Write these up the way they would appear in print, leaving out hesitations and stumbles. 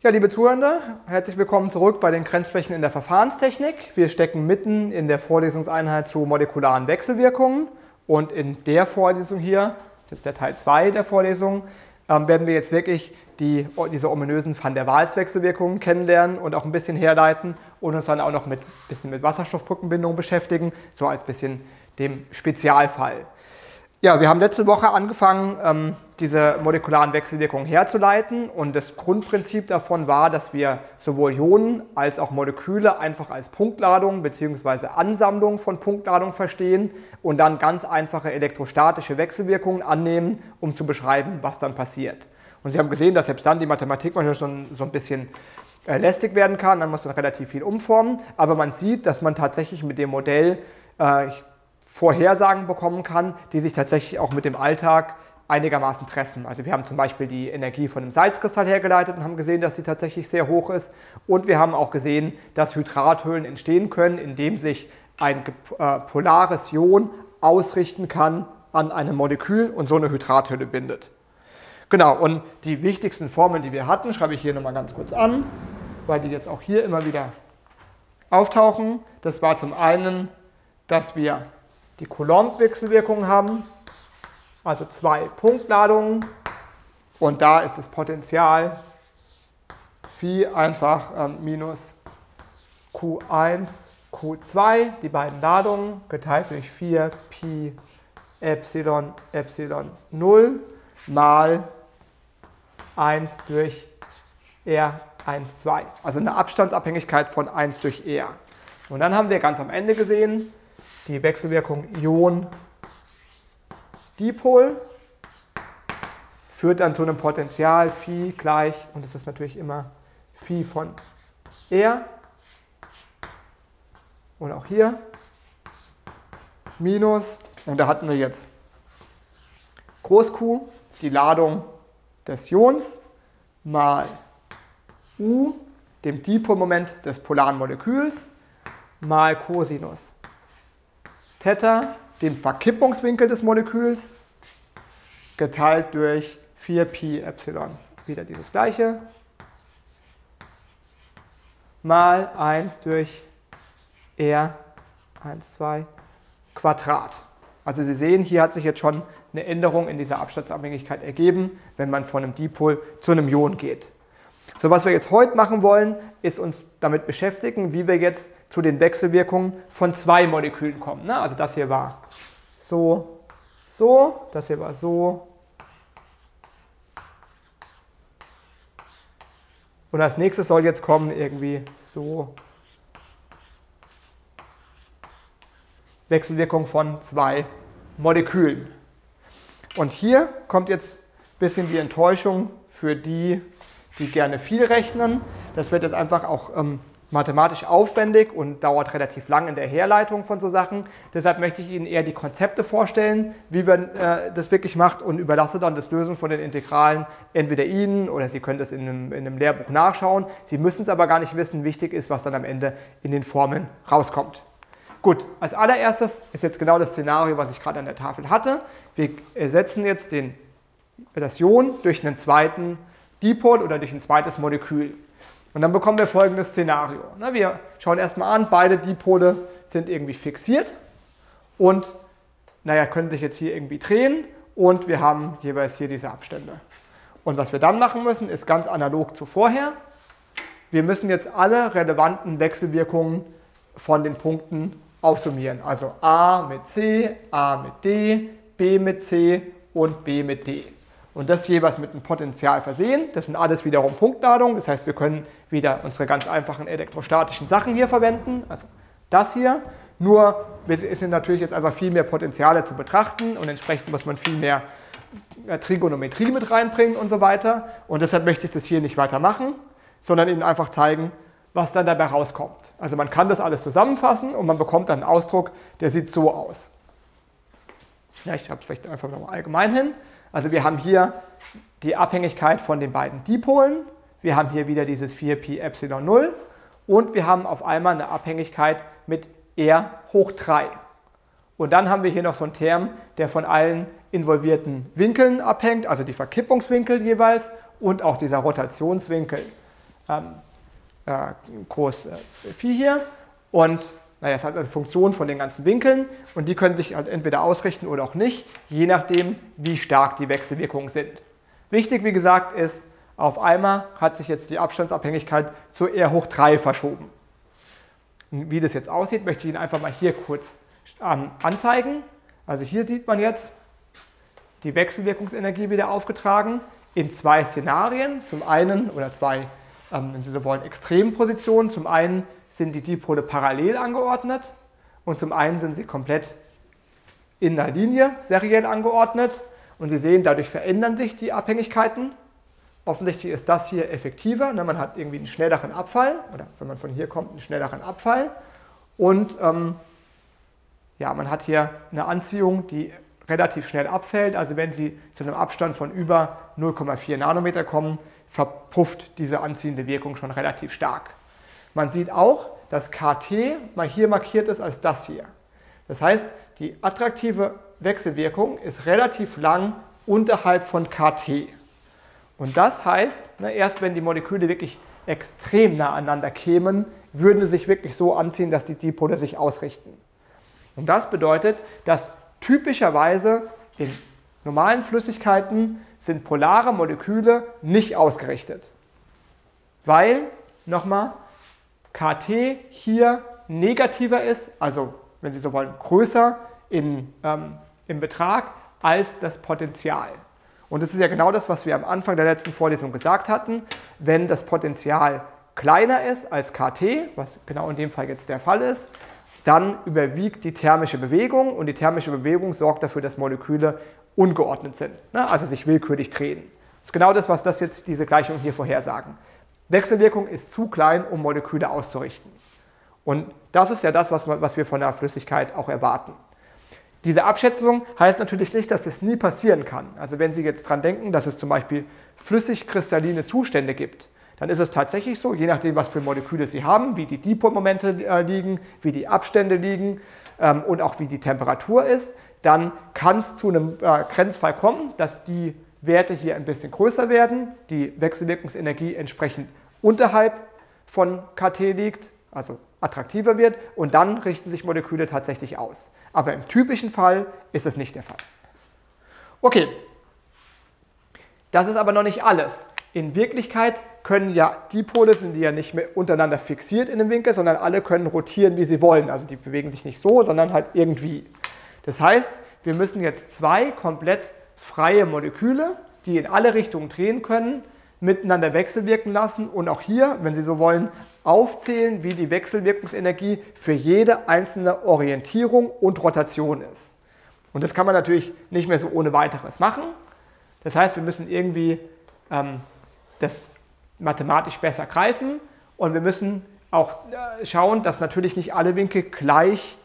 Ja, liebe Zuhörende, herzlich willkommen zurück bei den Grenzflächen in der Verfahrenstechnik. Wir stecken mitten in der Vorlesungseinheit zu molekularen Wechselwirkungen und in der Vorlesung hier, das ist jetzt der Teil 2 der Vorlesung, werden wir jetzt wirklich diese ominösen Van der Waals Wechselwirkungen kennenlernen und auch ein bisschen herleiten und uns dann auch noch ein bisschen mit Wasserstoffbrückenbindung beschäftigen, so als bisschen dem Spezialfall. Ja, wir haben letzte Woche angefangen, diese molekularen Wechselwirkungen herzuleiten und das Grundprinzip davon war, dass wir sowohl Ionen als auch Moleküle einfach als Punktladungen bzw. Ansammlungen von Punktladungen verstehen und dann ganz einfache elektrostatische Wechselwirkungen annehmen, um zu beschreiben, was dann passiert. Und Sie haben gesehen, dass selbst dann die Mathematik manchmal schon so ein bisschen lästig werden kann, dann muss man relativ viel umformen, aber man sieht, dass man tatsächlich mit dem Modell Vorhersagen bekommen kann, die sich tatsächlich auch mit dem Alltag einigermaßen treffen. Also wir haben zum Beispiel die Energie von einem Salzkristall hergeleitet und haben gesehen, dass sie tatsächlich sehr hoch ist. Und wir haben auch gesehen, dass Hydrathöhlen entstehen können, indem sich ein polares Ion ausrichten kann an einem Molekül und so eine Hydrathöhle bindet. Genau, und die wichtigsten Formeln, die wir hatten, schreibe ich hier nochmal ganz kurz an, weil die jetzt auch hier immer wieder auftauchen. Das war zum einen, dass wir die Coulomb-Wechselwirkungen haben, also zwei Punktladungen und da ist das Potential Phi einfach minus Q1, Q2, die beiden Ladungen, geteilt durch 4 Pi Epsilon Epsilon 0 mal 1 durch R12, also eine Abstandsabhängigkeit von 1 durch R. Und dann haben wir ganz am Ende gesehen, die Wechselwirkung Ion-Dipol führt dann zu einem Potential Phi gleich, und das ist natürlich immer Phi von R, und auch hier, minus, und da hatten wir jetzt Groß Q, die Ladung des Ions, mal U, dem Dipolmoment des polaren Moleküls, mal Cosinus Theta, dem Verkippungswinkel des Moleküls, geteilt durch 4Pi Epsilon, wieder dieses gleiche, mal 1 durch R, 1, 2, Quadrat. Also Sie sehen, hier hat sich jetzt schon eine Änderung in dieser Abstandsabhängigkeit ergeben, wenn man von einem Dipol zu einem Ion geht. So, was wir jetzt heute machen wollen, ist uns damit beschäftigen, wie wir jetzt zu den Wechselwirkungen von zwei Molekülen kommen. Ne? Also das hier war so, so, das hier war so. Und als nächstes soll jetzt kommen irgendwie so. Wechselwirkung von zwei Molekülen. Und hier kommt jetzt ein bisschen die Enttäuschung für die gerne viel rechnen. Das wird jetzt einfach auch mathematisch aufwendig und dauert relativ lang in der Herleitung von so Sachen. Deshalb möchte ich Ihnen eher die Konzepte vorstellen, wie man das wirklich macht und überlasse dann das Lösen von den Integralen entweder Ihnen oder Sie können das in einem Lehrbuch nachschauen. Sie müssen es aber gar nicht wissen. Wichtig ist, was dann am Ende in den Formeln rauskommt. Gut, als allererstes ist jetzt genau das Szenario, was ich gerade an der Tafel hatte. Wir ersetzen jetzt das Ion durch einen zweiten Dipol oder durch ein zweites Molekül. Und dann bekommen wir folgendes Szenario. Wir schauen erstmal an, beide Dipole sind irgendwie fixiert und können sich jetzt hier irgendwie drehen und wir haben jeweils hier diese Abstände. Und was wir dann machen müssen, ist ganz analog zu vorher. Wir müssen jetzt alle relevanten Wechselwirkungen von den Punkten aufsummieren. Also A mit C, A mit D, B mit C und B mit D. Und das jeweils mit einem Potential versehen. Das sind alles wiederum Punktladungen. Das heißt, wir können wieder unsere ganz einfachen elektrostatischen Sachen hier verwenden. Also das hier. Nur es sind natürlich jetzt einfach viel mehr Potenziale zu betrachten und entsprechend muss man viel mehr Trigonometrie mit reinbringen und so weiter. Und deshalb möchte ich das hier nicht weitermachen, sondern Ihnen einfach zeigen, was dann dabei rauskommt. Also man kann das alles zusammenfassen und man bekommt dann einen Ausdruck, der sieht so aus. Ja, ich habe es vielleicht einfach nochmal allgemein hin. Also wir haben hier die Abhängigkeit von den beiden Dipolen, wir haben hier wieder dieses 4Pi Epsilon 0 und wir haben auf einmal eine Abhängigkeit mit R hoch 3. Und dann haben wir hier noch so einen Term, der von allen involvierten Winkeln abhängt, also die Verkippungswinkel jeweils und auch dieser Rotationswinkel. groß 4 hier. Und naja, es hat eine Funktion von den ganzen Winkeln und die können sich halt entweder ausrichten oder auch nicht, je nachdem, wie stark die Wechselwirkungen sind. Wichtig, wie gesagt, ist, auf einmal hat sich jetzt die Abstandsabhängigkeit zu R hoch 3 verschoben. Wie das jetzt aussieht, möchte ich Ihnen einfach mal hier kurz anzeigen. Also hier sieht man jetzt die Wechselwirkungsenergie wieder aufgetragen in 2 Szenarien. Zum einen, oder 2, wenn Sie so wollen, Extrempositionen. Zum einen sind die Dipole parallel angeordnet und zum einen sind sie komplett in einer Linie, seriell angeordnet. Und Sie sehen, dadurch verändern sich die Abhängigkeiten. Offensichtlich ist das hier effektiver. Ne? Man hat irgendwie einen schnelleren Abfall, oder wenn man von hier kommt, einen schnelleren Abfall. Und ja, man hat hier eine Anziehung, die relativ schnell abfällt. Also wenn Sie zu einem Abstand von über 0,4 Nanometer kommen, verpufft diese anziehende Wirkung schon relativ stark. Man sieht auch, dass KT mal hier markiert ist als das hier. Das heißt, die attraktive Wechselwirkung ist relativ lang unterhalb von KT. Und das heißt, erst wenn die Moleküle wirklich extrem nah aneinander kämen, würden sie sich wirklich so anziehen, dass die Dipole sich ausrichten. Und das bedeutet, dass typischerweise in normalen Flüssigkeiten sind polare Moleküle nicht ausgerichtet. Weil, nochmal, KT hier negativer ist, also wenn Sie so wollen, größer im Betrag als das Potential. Und das ist ja genau das, was wir am Anfang der letzten Vorlesung gesagt hatten. Wenn das Potential kleiner ist als KT, was genau in dem Fall jetzt der Fall ist, dann überwiegt die thermische Bewegung und die thermische Bewegung sorgt dafür, dass Moleküle ungeordnet sind, ne? Also sich willkürlich drehen. Das ist genau das, was das jetzt diese Gleichung hier vorhersagen. Wechselwirkung ist zu klein, um Moleküle auszurichten. Und das ist ja das, was wir von der Flüssigkeit auch erwarten. Diese Abschätzung heißt natürlich nicht, dass das nie passieren kann. Also wenn Sie jetzt dran denken, dass es zum Beispiel flüssig-kristalline Zustände gibt, dann ist es tatsächlich so, je nachdem, was für Moleküle Sie haben, wie die Dipolmomente liegen, wie die Abstände liegen und auch wie die Temperatur ist, dann kann es zu einem Grenzfall kommen, dass die Werte hier ein bisschen größer werden, die Wechselwirkungsenergie entsprechend unterhalb von KT liegt, also attraktiver wird, und dann richten sich Moleküle tatsächlich aus. Aber im typischen Fall ist das nicht der Fall. Okay, das ist aber noch nicht alles. In Wirklichkeit können ja Dipole, sind die ja nicht mehr untereinander fixiert in dem Winkel, sondern alle können rotieren, wie sie wollen. Also die bewegen sich nicht so, sondern halt irgendwie. Das heißt, wir müssen jetzt 2 komplett freie Moleküle, die in alle Richtungen drehen können, miteinander wechselwirken lassen und auch hier, wenn Sie so wollen, aufzählen, wie die Wechselwirkungsenergie für jede einzelne Orientierung und Rotation ist. Und das kann man natürlich nicht mehr so ohne weiteres machen. Das heißt, wir müssen irgendwie das mathematisch besser greifen und wir müssen auch schauen, dass natürlich nicht alle Winkel gleich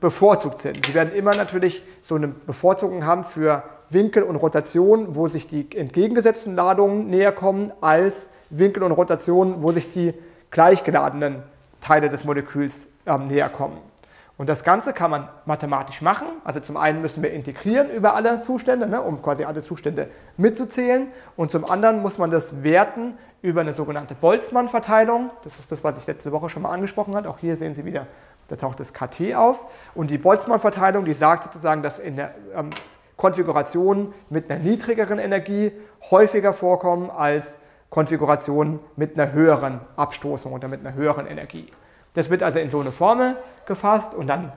bevorzugt sind. Sie werden immer natürlich so eine Bevorzugung haben für Winkel und Rotation, wo sich die entgegengesetzten Ladungen näher kommen, als Winkel und Rotation, wo sich die gleichgeladenen Teile des Moleküls näher kommen. Und das Ganze kann man mathematisch machen. Also zum einen müssen wir integrieren über alle Zustände, ne, um quasi alle Zustände mitzuzählen. Und zum anderen muss man das werten über eine sogenannte Boltzmann-Verteilung. Das ist das, was ich letzte Woche schon mal angesprochen habe. Auch hier sehen Sie wieder, da taucht das KT auf. Und die Boltzmann-Verteilung, die sagt sozusagen, dass in der Konfigurationen mit einer niedrigeren Energie häufiger vorkommen als Konfigurationen mit einer höheren Abstoßung oder mit einer höheren Energie. Das wird also in so eine Formel gefasst und dann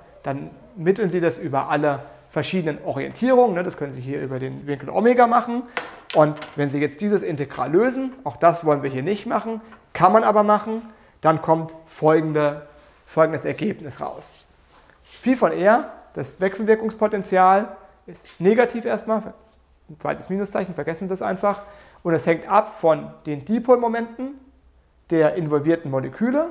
mitteln Sie das über alle verschiedenen Orientierungen. Ne? Das können Sie hier über den Winkel Omega machen. Und wenn Sie jetzt dieses Integral lösen, auch das wollen wir hier nicht machen, kann man aber machen, dann kommt folgendes Ergebnis raus. Phi von R, das Wechselwirkungspotenzial, ist negativ erstmal, ein zweites Minuszeichen, vergessen das einfach. Und das hängt ab von den Dipolmomenten der involvierten Moleküle.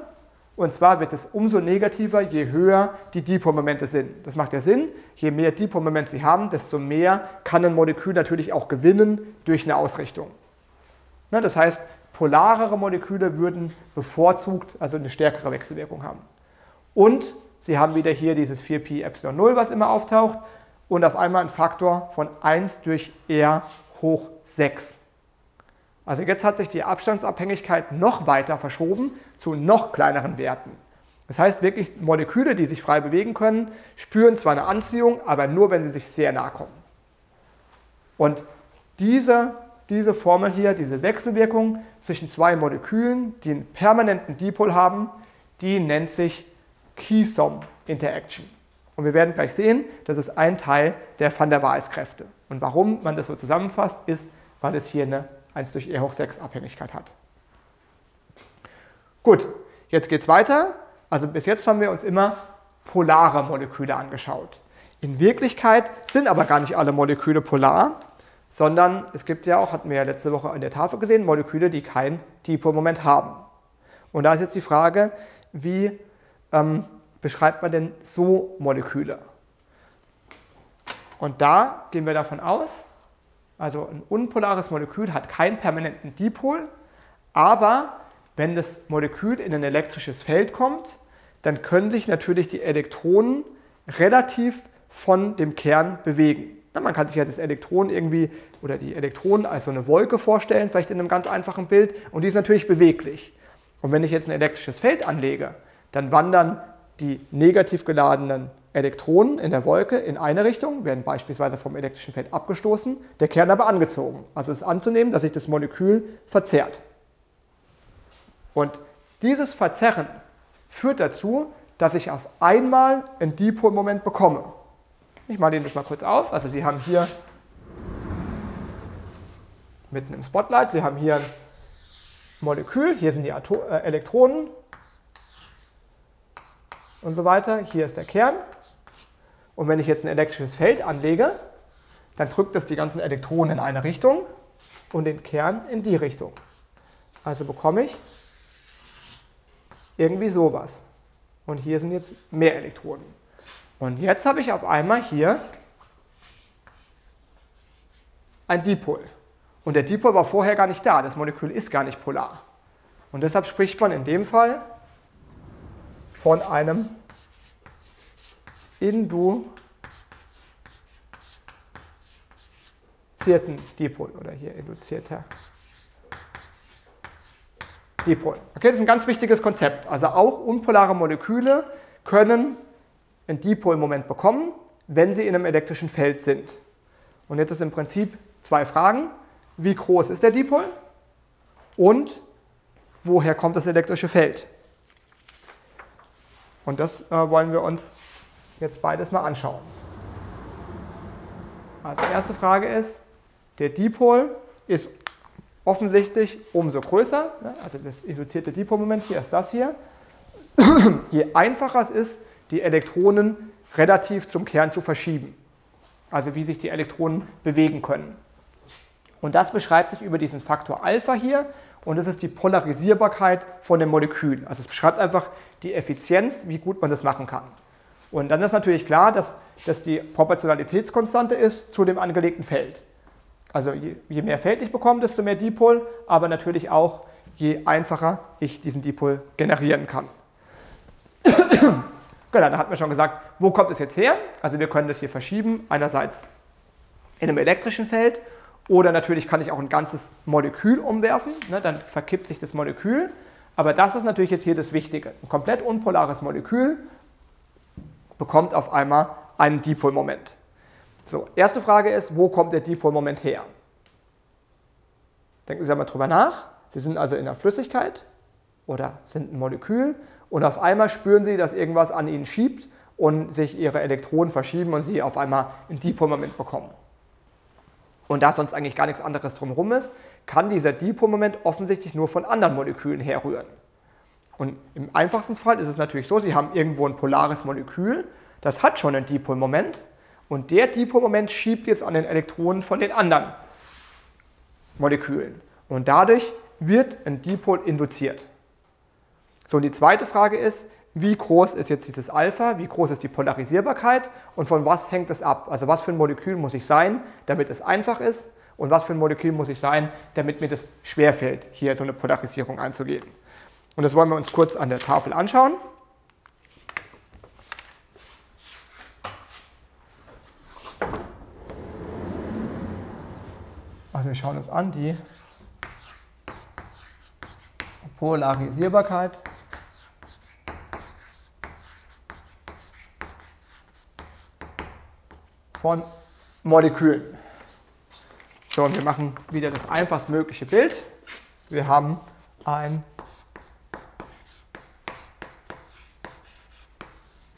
Und zwar wird es umso negativer, je höher die Dipolmomente sind. Das macht ja Sinn. Je mehr Dipolmomente Sie haben, desto mehr kann ein Molekül natürlich auch gewinnen durch eine Ausrichtung. Das heißt, polarere Moleküle würden bevorzugt, also eine stärkere Wechselwirkung haben. Und Sie haben wieder hier dieses 4Pi Epsilon 0, was immer auftaucht. Und auf einmal ein Faktor von 1 durch R hoch 6. Also jetzt hat sich die Abstandsabhängigkeit noch weiter verschoben zu noch kleineren Werten. Das heißt wirklich, Moleküle, die sich frei bewegen können, spüren zwar eine Anziehung, aber nur, wenn sie sich sehr nahe kommen. Und diese Formel hier, diese Wechselwirkung zwischen zwei Molekülen, die einen permanenten Dipol haben, die nennt sich Keysom Interaction. Und wir werden gleich sehen, das ist ein Teil der Van der Waals-Kräfte. Und warum man das so zusammenfasst, ist, weil es hier eine 1/e⁴ Abhängigkeit hat. Gut, jetzt geht es weiter. Also bis jetzt haben wir uns immer polare Moleküle angeschaut. In Wirklichkeit sind aber gar nicht alle Moleküle polar, sondern es gibt ja auch, hatten wir ja letzte Woche an der Tafel gesehen, Moleküle, die kein Dipolmoment haben. Und da ist jetzt die Frage, wie beschreibt man denn so Moleküle? Und da gehen wir davon aus, also ein unpolares Molekül hat keinen permanenten Dipol, aber wenn das Molekül in ein elektrisches Feld kommt, dann können sich natürlich die Elektronen relativ von dem Kern bewegen. Na, man kann sich ja das Elektron irgendwie oder die Elektronen als so eine Wolke vorstellen, vielleicht in einem ganz einfachen Bild, und die ist natürlich beweglich. Und wenn ich jetzt ein elektrisches Feld anlege, dann wandern die negativ geladenen Elektronen in der Wolke in eine Richtung, werden beispielsweise vom elektrischen Feld abgestoßen, der Kern aber angezogen. Also ist anzunehmen, dass sich das Molekül verzerrt. Und dieses Verzerren führt dazu, dass ich auf einmal ein Dipolmoment bekomme. Ich male Ihnen das mal kurz auf. Also Sie haben hier mitten im Spotlight, Sie haben hier ein Molekül, hier sind die Elektronen und so weiter. Hier ist der Kern. Und wenn ich jetzt ein elektrisches Feld anlege, dann drückt das die ganzen Elektronen in eine Richtung und den Kern in die Richtung. Also bekomme ich irgendwie sowas. Und hier sind jetzt mehr Elektronen. Und jetzt habe ich auf einmal hier ein Dipol. Und der Dipol war vorher gar nicht da. Das Molekül ist gar nicht polar. Und deshalb spricht man in dem Fall von einem induzierten Dipol oder hier induzierter Dipol. Okay, das ist ein ganz wichtiges Konzept. Also auch unpolare Moleküle können ein Dipolmoment bekommen, wenn sie in einem elektrischen Feld sind. Und jetzt ist im Prinzip zwei Fragen. Wie groß ist der Dipol? Und woher kommt das elektrische Feld? Und das wollen wir uns jetzt beides mal anschauen. Also erste Frage ist, der Dipol ist offensichtlich umso größer, also das induzierte Dipolmoment hier ist das hier. Je einfacher es ist, die Elektronen relativ zum Kern zu verschieben, also wie sich die Elektronen bewegen können. Und das beschreibt sich über diesen Faktor Alpha hier und das ist die Polarisierbarkeit von dem Molekül. Also es beschreibt einfach die Effizienz, wie gut man das machen kann. Und dann ist natürlich klar, dass das die Proportionalitätskonstante ist zu dem angelegten Feld. Also je mehr Feld ich bekomme, desto mehr Dipol, aber natürlich auch, je einfacher ich diesen Dipol generieren kann. Genau, da hat man schon gesagt, wo kommt es jetzt her? Also wir können das hier verschieben, einerseits in einem elektrischen Feld oder natürlich kann ich auch ein ganzes Molekül umwerfen, ne, dann verkippt sich das Molekül. Aber das ist natürlich jetzt hier das Wichtige. Ein komplett unpolares Molekül bekommt auf einmal einen Dipolmoment. So, erste Frage ist, wo kommt der Dipolmoment her? Denken Sie einmal drüber nach. Sie sind also in einer Flüssigkeit oder sind ein Molekül und auf einmal spüren Sie, dass irgendwas an Ihnen schiebt und sich Ihre Elektronen verschieben und Sie auf einmal ein Dipolmoment bekommen. Und da sonst eigentlich gar nichts anderes drumherum ist, kann dieser Dipolmoment offensichtlich nur von anderen Molekülen herrühren. Und im einfachsten Fall ist es natürlich so, Sie haben irgendwo ein polares Molekül, das hat schon einen Dipolmoment. Und der Dipolmoment schiebt jetzt an den Elektronen von den anderen Molekülen. Und dadurch wird ein Dipol induziert. So, und die zweite Frage ist, wie groß ist jetzt dieses Alpha, wie groß ist die Polarisierbarkeit und von was hängt es ab? Also was für ein Molekül muss ich sein, damit es einfach ist und was für ein Molekül muss ich sein, damit mir das schwerfällt, hier so eine Polarisierung einzugehen. Und das wollen wir uns kurz an der Tafel anschauen. Also wir schauen uns an die Polarisierbarkeit von Molekülen. So, und wir machen wieder das einfachst mögliche Bild. Wir haben ein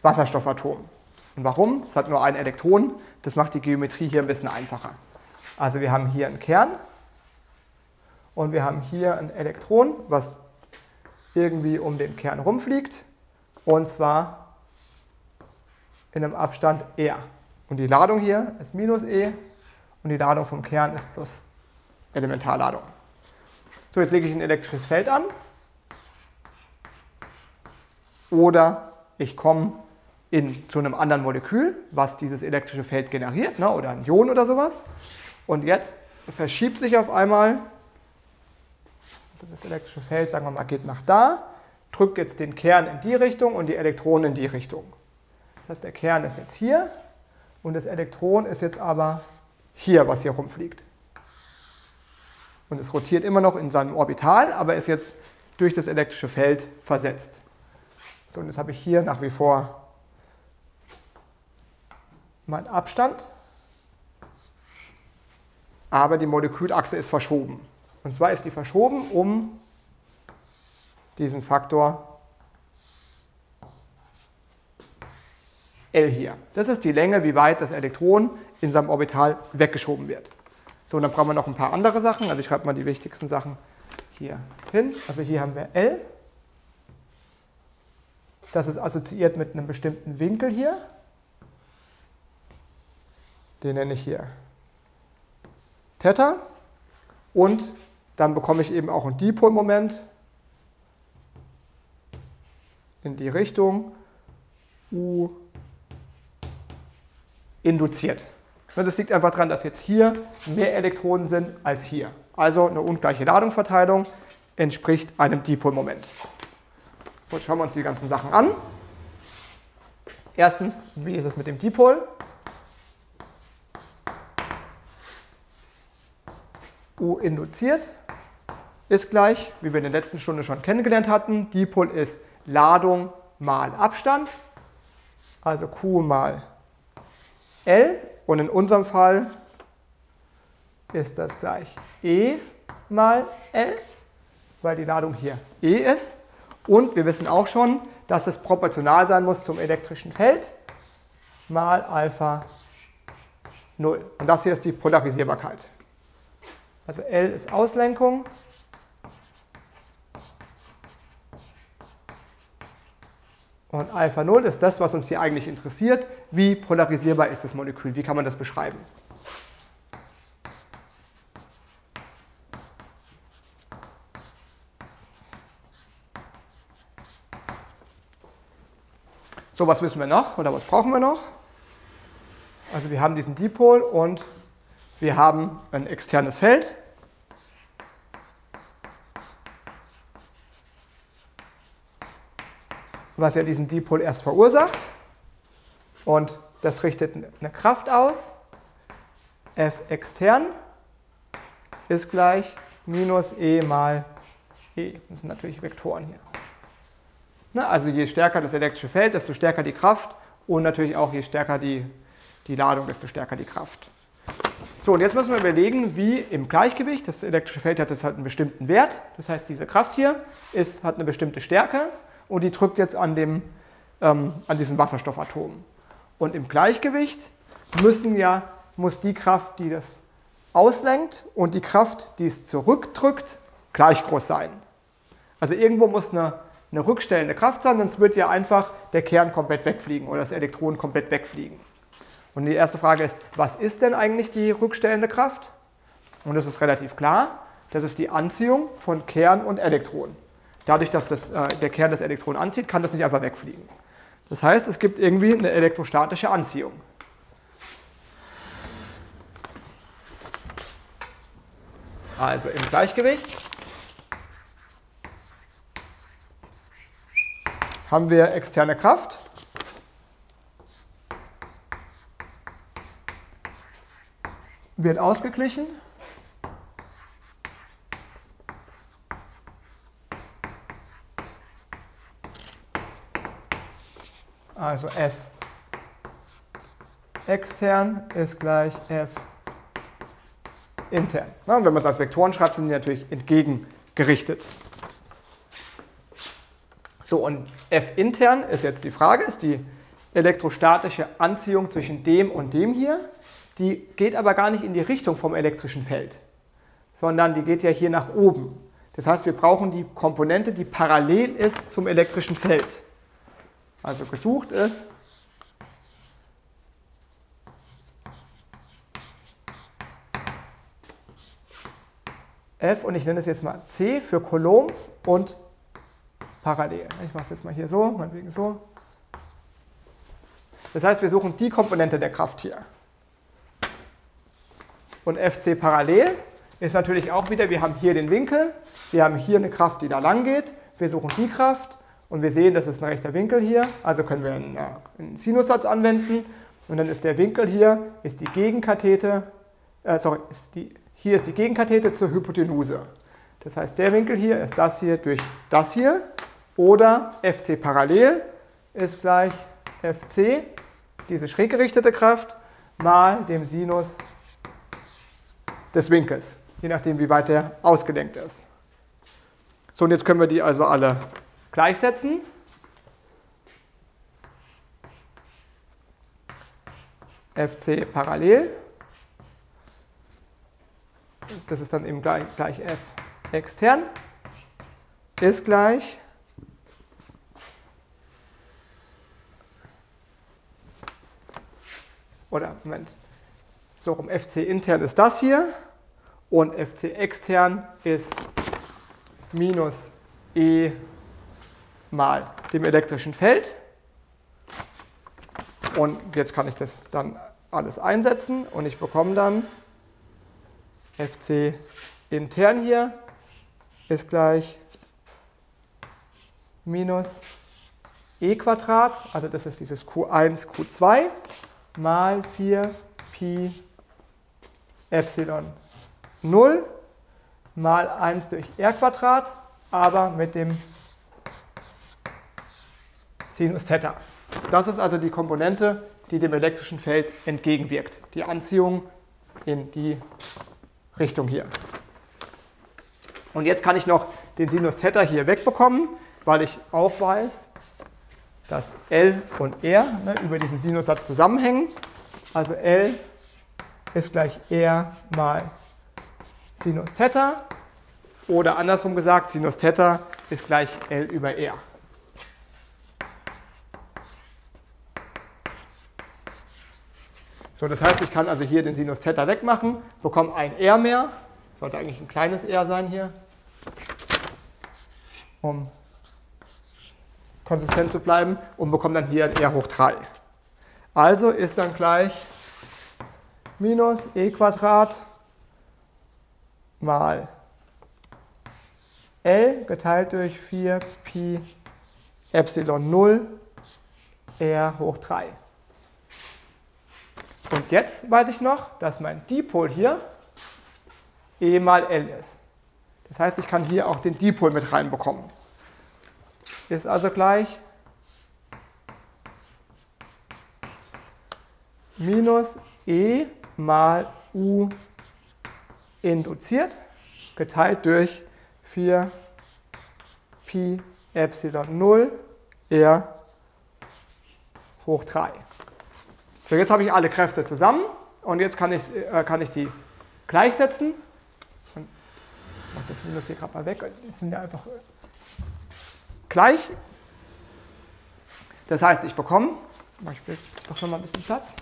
Wasserstoffatom. Und warum? Es hat nur ein Elektron. Das macht die Geometrie hier ein bisschen einfacher. Also wir haben hier einen Kern und wir haben hier ein Elektron, was irgendwie um den Kern rumfliegt, und zwar in einem Abstand R. Und die Ladung hier ist minus E und die Ladung vom Kern ist plus Elementarladung. So, jetzt lege ich ein elektrisches Feld an oder ich komme zu einem anderen Molekül, was dieses elektrische Feld generiert, ne, oder ein Ion oder sowas. Und jetzt verschiebt sich auf einmal, also das elektrische Feld, sagen wir mal, geht nach da, drückt jetzt den Kern in die Richtung und die Elektronen in die Richtung. Das heißt, der Kern ist jetzt hier und das Elektron ist jetzt aber hier, was hier rumfliegt. Und es rotiert immer noch in seinem Orbital, aber ist jetzt durch das elektrische Feld versetzt. So, und jetzt habe ich hier nach wie vor mein Abstand, aber die Molekülachse ist verschoben. Und zwar ist die verschoben um diesen Faktor L hier. Das ist die Länge, wie weit das Elektron in seinem Orbital weggeschoben wird. So, und dann brauchen wir noch ein paar andere Sachen. Also ich schreibe mal die wichtigsten Sachen hier hin. Also hier haben wir L. Das ist assoziiert mit einem bestimmten Winkel hier. Den nenne ich hier Theta, und dann bekomme ich eben auch ein Dipolmoment in die Richtung U induziert. Das liegt einfach daran, dass jetzt hier mehr Elektronen sind als hier. Also eine ungleiche Ladungsverteilung entspricht einem Dipolmoment. Jetzt schauen wir uns die ganzen Sachen an. Erstens, wie ist es mit dem Dipol? U induziert ist gleich, wie wir in der letzten Stunde schon kennengelernt hatten, Dipol ist Ladung mal Abstand, also Q mal L, und in unserem Fall ist das gleich E mal L, weil die Ladung hier E ist, und wir wissen auch schon, dass es proportional sein muss zum elektrischen Feld mal Alpha 0, und das hier ist die Polarisierbarkeit. Also L ist Auslenkung und Alpha 0 ist das, was uns hier eigentlich interessiert. Wie polarisierbar ist das Molekül? Wie kann man das beschreiben? So, was wissen wir noch oder was brauchen wir noch? Also wir haben diesen Dipol und wir haben ein externes Feld. Was ja diesen Dipol erst verursacht. Und das richtet eine Kraft aus. F extern ist gleich minus E mal E. Das sind natürlich Vektoren hier. Na, also je stärker das elektrische Feld, desto stärker die Kraft. Und natürlich auch je stärker die Ladung, desto stärker die Kraft. So, und jetzt müssen wir überlegen, wie im Gleichgewicht, das elektrische Feld hat jetzt halt einen bestimmten Wert, das heißt, diese Kraft hier hat eine bestimmte Stärke und die drückt jetzt an diesem Wasserstoffatom. Und im Gleichgewicht muss die Kraft, die das auslenkt, und die Kraft, die es zurückdrückt, gleich groß sein. Also irgendwo muss eine rückstellende Kraft sein, sonst wird ja einfach der Kern komplett wegfliegen oder das Elektron komplett wegfliegen. Und die erste Frage ist, was ist denn eigentlich die rückstellende Kraft? Und das ist relativ klar, das ist die Anziehung von Kern und Elektron. Dadurch, dass der Kern das Elektron anzieht, kann das nicht einfach wegfliegen. Das heißt, es gibt irgendwie eine elektrostatische Anziehung. Also im Gleichgewicht haben wir externe Kraft. Wird ausgeglichen Also f extern ist gleich f intern. Na, und wenn man es als Vektoren schreibt, sind die natürlich entgegengerichtet. So, und f intern ist jetzt die Frage, ist die elektrostatische Anziehung zwischen dem und dem hier. Die geht aber gar nicht in die Richtung vom elektrischen Feld, sondern die geht ja hier nach oben. Das heißt, wir brauchen die Komponente, die parallel ist zum elektrischen Feld. Also gesucht ist f, und ich nenne es jetzt mal c für Coulomb und parallel. Ich mache es jetzt mal hier so, meinetwegen so. Das heißt, wir suchen die Komponente der Kraft hier. Und fc parallel ist natürlich auch wieder, wir haben hier den Winkel, wir haben hier eine Kraft, die da lang geht, wir suchen die Kraft und wir sehen, das ist ein rechter Winkel hier, also können wir einen Sinussatz anwenden und dann ist der Winkel hier, ist die Gegenkathete, hier ist die Gegenkathete zur Hypotenuse. Das heißt, der Winkel hier ist das hier durch das hier, oder fc parallel ist gleich fc, diese schräg gerichtete Kraft, mal dem Sinus des Winkels, je nachdem, wie weit der ausgelenkt ist. So, und jetzt können wir die also alle gleichsetzen. fc parallel, das ist dann eben gleich f extern, ist gleich fc intern ist das hier und fc extern ist minus e mal dem elektrischen Feld. Und jetzt kann ich das dann alles einsetzen und ich bekomme dann fc intern hier ist gleich minus e Quadrat, also das ist dieses q1, q2 mal 4 Pi Epsilon 0 mal 1 durch r Quadrat, aber mit dem Sinus Theta. Das ist also die Komponente, die dem elektrischen Feld entgegenwirkt. Die Anziehung in die Richtung hier. Und jetzt kann ich noch den Sinus Theta hier wegbekommen, weil ich auch weiß, dass L und R über diesen Sinussatz zusammenhängen. Also L ist gleich R mal Sinus Theta, oder andersrum gesagt, Sinus Theta ist gleich L über R. So, das heißt, ich kann also hier den Sinus Theta wegmachen, bekomme ein R mehr, sollte eigentlich ein kleines R sein hier, um konsistent zu bleiben, und bekomme dann hier ein R hoch 3. Also ist dann gleich minus e Quadrat mal L geteilt durch 4 Pi Epsilon 0 R hoch 3. Und jetzt weiß ich noch, dass mein Dipol hier e mal L ist. Das heißt, ich kann hier auch den Dipol mit reinbekommen. Ist also gleich minus e mal u induziert geteilt durch 4 Pi Epsilon 0 R hoch 3. So, jetzt habe ich alle Kräfte zusammen und jetzt kann ich die gleichsetzen. Und ich mache das Minus hier gerade mal weg, die sind ja einfach gleich. Das heißt, ich bekomme, ich will doch noch mal ein bisschen Platz.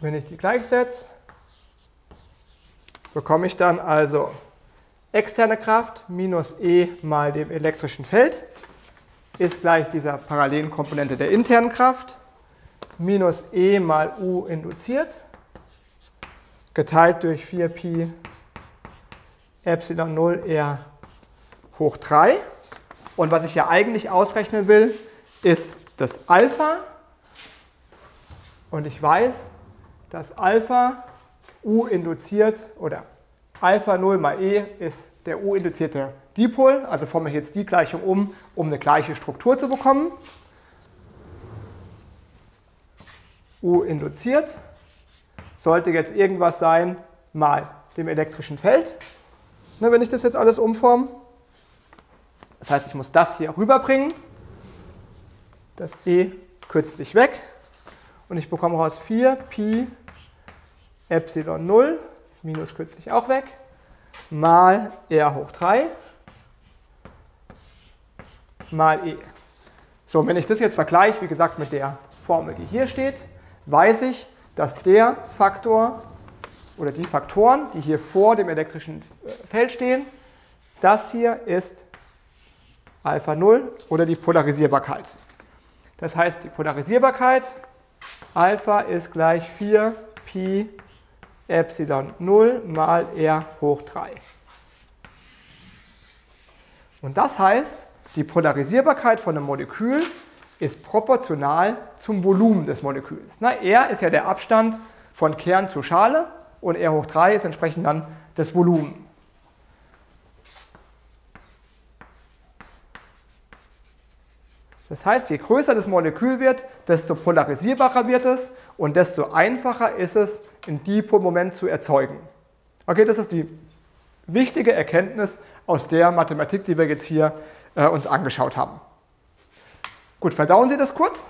Wenn ich die gleichsetze, bekomme ich dann also externe Kraft minus E mal dem elektrischen Feld ist gleich dieser parallelen Komponente der internen Kraft minus E mal U induziert geteilt durch 4Pi Epsilon 0 R hoch 3. Und was ich ja eigentlich ausrechnen will, ist das Alpha. Und ich weiß, dass Alpha U induziert, oder Alpha 0 mal E ist der U-induzierte Dipol. Also forme ich jetzt die Gleichung um eine gleiche Struktur zu bekommen. U induziert sollte jetzt irgendwas sein mal dem elektrischen Feld, ne, wenn ich das jetzt alles umforme. Das heißt, ich muss das hier rüberbringen. Das E kürzt sich weg. Und ich bekomme raus 4Pi Epsilon 0, das Minus kürzt sich auch weg, mal R hoch 3 mal E. So, wenn ich das jetzt vergleiche, wie gesagt, mit der Formel, die hier steht, weiß ich, dass der Faktor oder die Faktoren, die hier vor dem elektrischen Feld stehen, das hier ist Alpha 0 oder die Polarisierbarkeit. Das heißt, die Polarisierbarkeit Alpha ist gleich 4 Pi Epsilon 0 mal R hoch 3. Und das heißt, die Polarisierbarkeit von einem Molekül ist proportional zum Volumen des Moleküls. Na, R ist ja der Abstand von Kern zu Schale und R hoch 3 ist entsprechend dann das Volumen. Das heißt, je größer das Molekül wird, desto polarisierbarer wird es und desto einfacher ist es, einen Dipolmoment zu erzeugen. Okay, das ist die wichtige Erkenntnis aus der Mathematik, die wir jetzt hier uns angeschaut haben. Gut, verdauen Sie das kurz.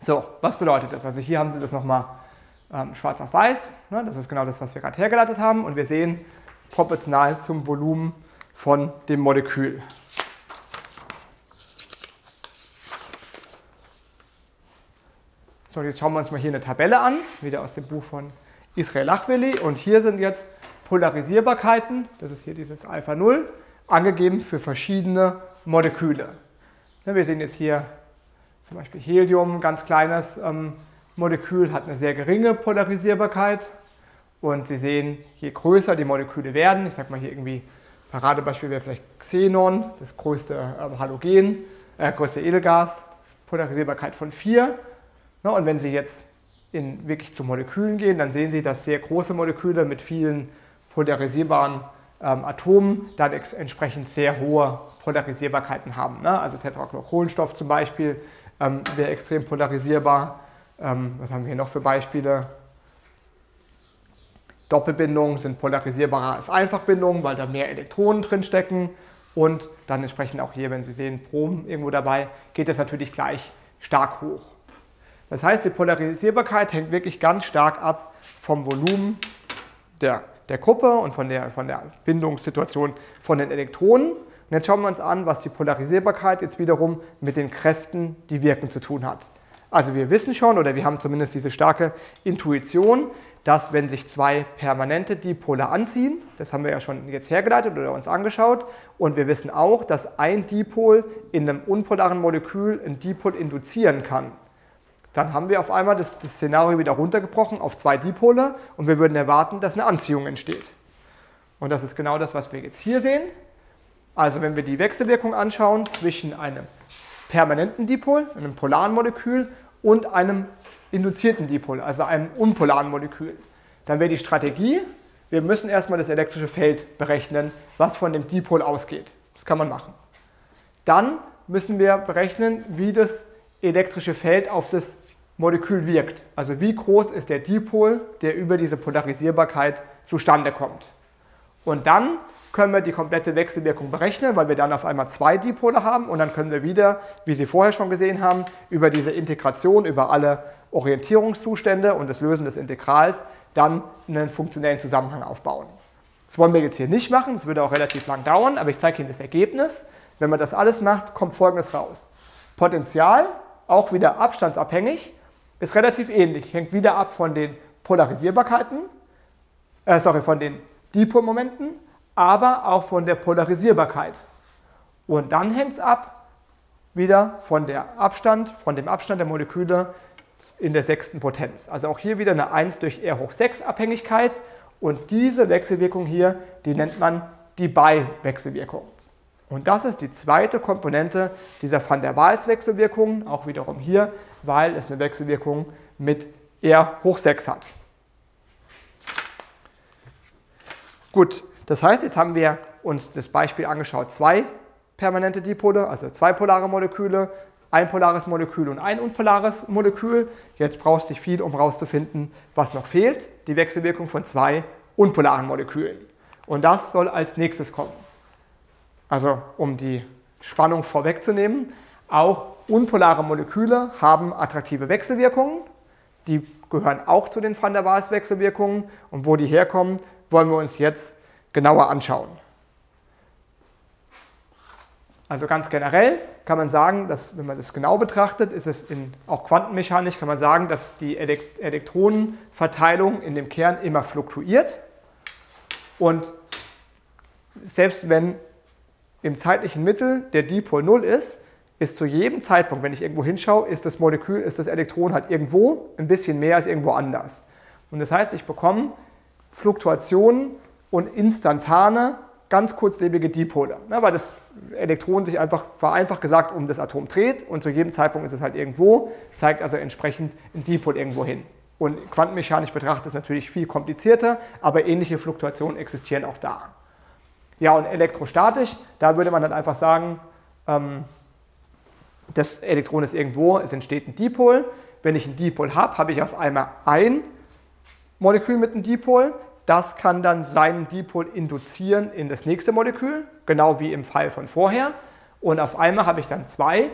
So, was bedeutet das? Also hier haben Sie das nochmal schwarz auf weiß. Ne? Das ist genau das, was wir gerade hergeleitet haben. Und wir sehen proportional zum Volumen von dem Molekül. So, jetzt schauen wir uns mal hier eine Tabelle an, wieder aus dem Buch von Israel Achwelli. Und hier sind jetzt Polarisierbarkeiten, das ist hier dieses Alpha 0, angegeben für verschiedene Moleküle. Ne, wir sehen jetzt hier zum Beispiel Helium, ein ganz kleines Molekül, hat eine sehr geringe Polarisierbarkeit. Und Sie sehen, je größer die Moleküle werden, ich sage mal hier irgendwie, Paradebeispiel wäre vielleicht Xenon, das größte Halogen, größte Edelgas, Polarisierbarkeit von 4. Na, und wenn Sie jetzt wirklich zu Molekülen gehen, dann sehen Sie, dass sehr große Moleküle mit vielen polarisierbaren Atomen dann entsprechend sehr hohe Polarisierbarkeiten haben. Ne? Also Tetrachlorkohlenstoff zum Beispiel wäre extrem polarisierbar. Was haben wir hier noch für Beispiele? Doppelbindungen sind polarisierbarer als Einfachbindungen, weil da mehr Elektronen drin stecken. Und dann entsprechend auch hier, wenn Sie sehen, Brom irgendwo dabei, geht das natürlich gleich stark hoch. Das heißt, die Polarisierbarkeit hängt wirklich ganz stark ab vom Volumen der Gruppe und von der Bindungssituation von den Elektronen. Und jetzt schauen wir uns an, was die Polarisierbarkeit jetzt wiederum mit den Kräften, die wirken, zu tun hat. Also wir wissen schon, oder wir haben zumindest diese starke Intuition, dass wenn sich zwei permanente Dipole anziehen, das haben wir ja schon jetzt hergeleitet oder uns angeschaut, und wir wissen auch, dass ein Dipol in einem unpolaren Molekül einen Dipol induzieren kann. Dann haben wir auf einmal das Szenario wieder runtergebrochen auf zwei Dipole und wir würden erwarten, dass eine Anziehung entsteht. Und das ist genau das, was wir jetzt hier sehen. Also wenn wir die Wechselwirkung anschauen zwischen einem permanenten Dipol, einem polaren Molekül und einem induzierten Dipol, also einem unpolaren Molekül, dann wäre die Strategie, wir müssen erstmal das elektrische Feld berechnen, was von dem Dipol ausgeht. Das kann man machen. Dann müssen wir berechnen, wie das elektrische Feld auf das Molekül wirkt. Also wie groß ist der Dipol, der über diese Polarisierbarkeit zustande kommt. Und dann können wir die komplette Wechselwirkung berechnen, weil wir dann auf einmal zwei Dipole haben und dann können wir wieder, wie Sie vorher schon gesehen haben, über diese Integration, über alle Orientierungszustände und das Lösen des Integrals dann einen funktionellen Zusammenhang aufbauen. Das wollen wir jetzt hier nicht machen, das würde auch relativ lang dauern, aber ich zeige Ihnen das Ergebnis. Wenn man das alles macht, kommt Folgendes raus. Potential, auch wieder abstandsabhängig, ist relativ ähnlich, hängt wieder ab von den Polarisierbarkeiten, von den Dipolmomenten, aber auch von der Polarisierbarkeit. Und dann hängt es ab wieder von dem Abstand der Moleküle in der 6. Potenz. Also auch hier wieder eine 1 durch R hoch 6 Abhängigkeit und diese Wechselwirkung hier, die nennt man die Debye-Wechselwirkung. Und das ist die zweite Komponente dieser Van der Waals-Wechselwirkung, auch wiederum hier, weil es eine Wechselwirkung mit R hoch 6 hat. Gut, das heißt, jetzt haben wir uns das Beispiel angeschaut, zwei permanente Dipole, also zwei polare Moleküle, ein polares Molekül und ein unpolares Molekül. Jetzt brauchst du dich viel, um herauszufinden, was noch fehlt, die Wechselwirkung von zwei unpolaren Molekülen. Und das soll als nächstes kommen. Also, um die Spannung vorwegzunehmen, auch unpolare Moleküle haben attraktive Wechselwirkungen. Die gehören auch zu den Van der Waals-Wechselwirkungen. Und wo die herkommen, wollen wir uns jetzt genauer anschauen. Also ganz generell kann man sagen, dass, wenn man das genau betrachtet, ist es auch quantenmechanisch, kann man sagen, dass die Elektronenverteilung in dem Kern immer fluktuiert. Und selbst wenn im zeitlichen Mittel der Dipol 0 ist, ist zu jedem Zeitpunkt, wenn ich irgendwo hinschaue, ist das Molekül, ist das Elektron halt irgendwo ein bisschen mehr als irgendwo anders. Und das heißt, ich bekomme Fluktuationen und instantane, ganz kurzlebige Dipole, ne, weil das Elektron sich einfach, vereinfacht gesagt, um das Atom dreht und zu jedem Zeitpunkt ist es halt irgendwo, zeigt also entsprechend ein Dipol irgendwo hin. Und quantenmechanisch betrachtet ist es natürlich viel komplizierter, aber ähnliche Fluktuationen existieren auch da. Ja, und elektrostatisch, da würde man dann einfach sagen, das Elektron ist irgendwo, es entsteht ein Dipol. Wenn ich einen Dipol habe, habe ich auf einmal ein Molekül mit einem Dipol. Das kann dann seinen Dipol induzieren in das nächste Molekül, genau wie im Fall von vorher. Und auf einmal habe ich dann zwei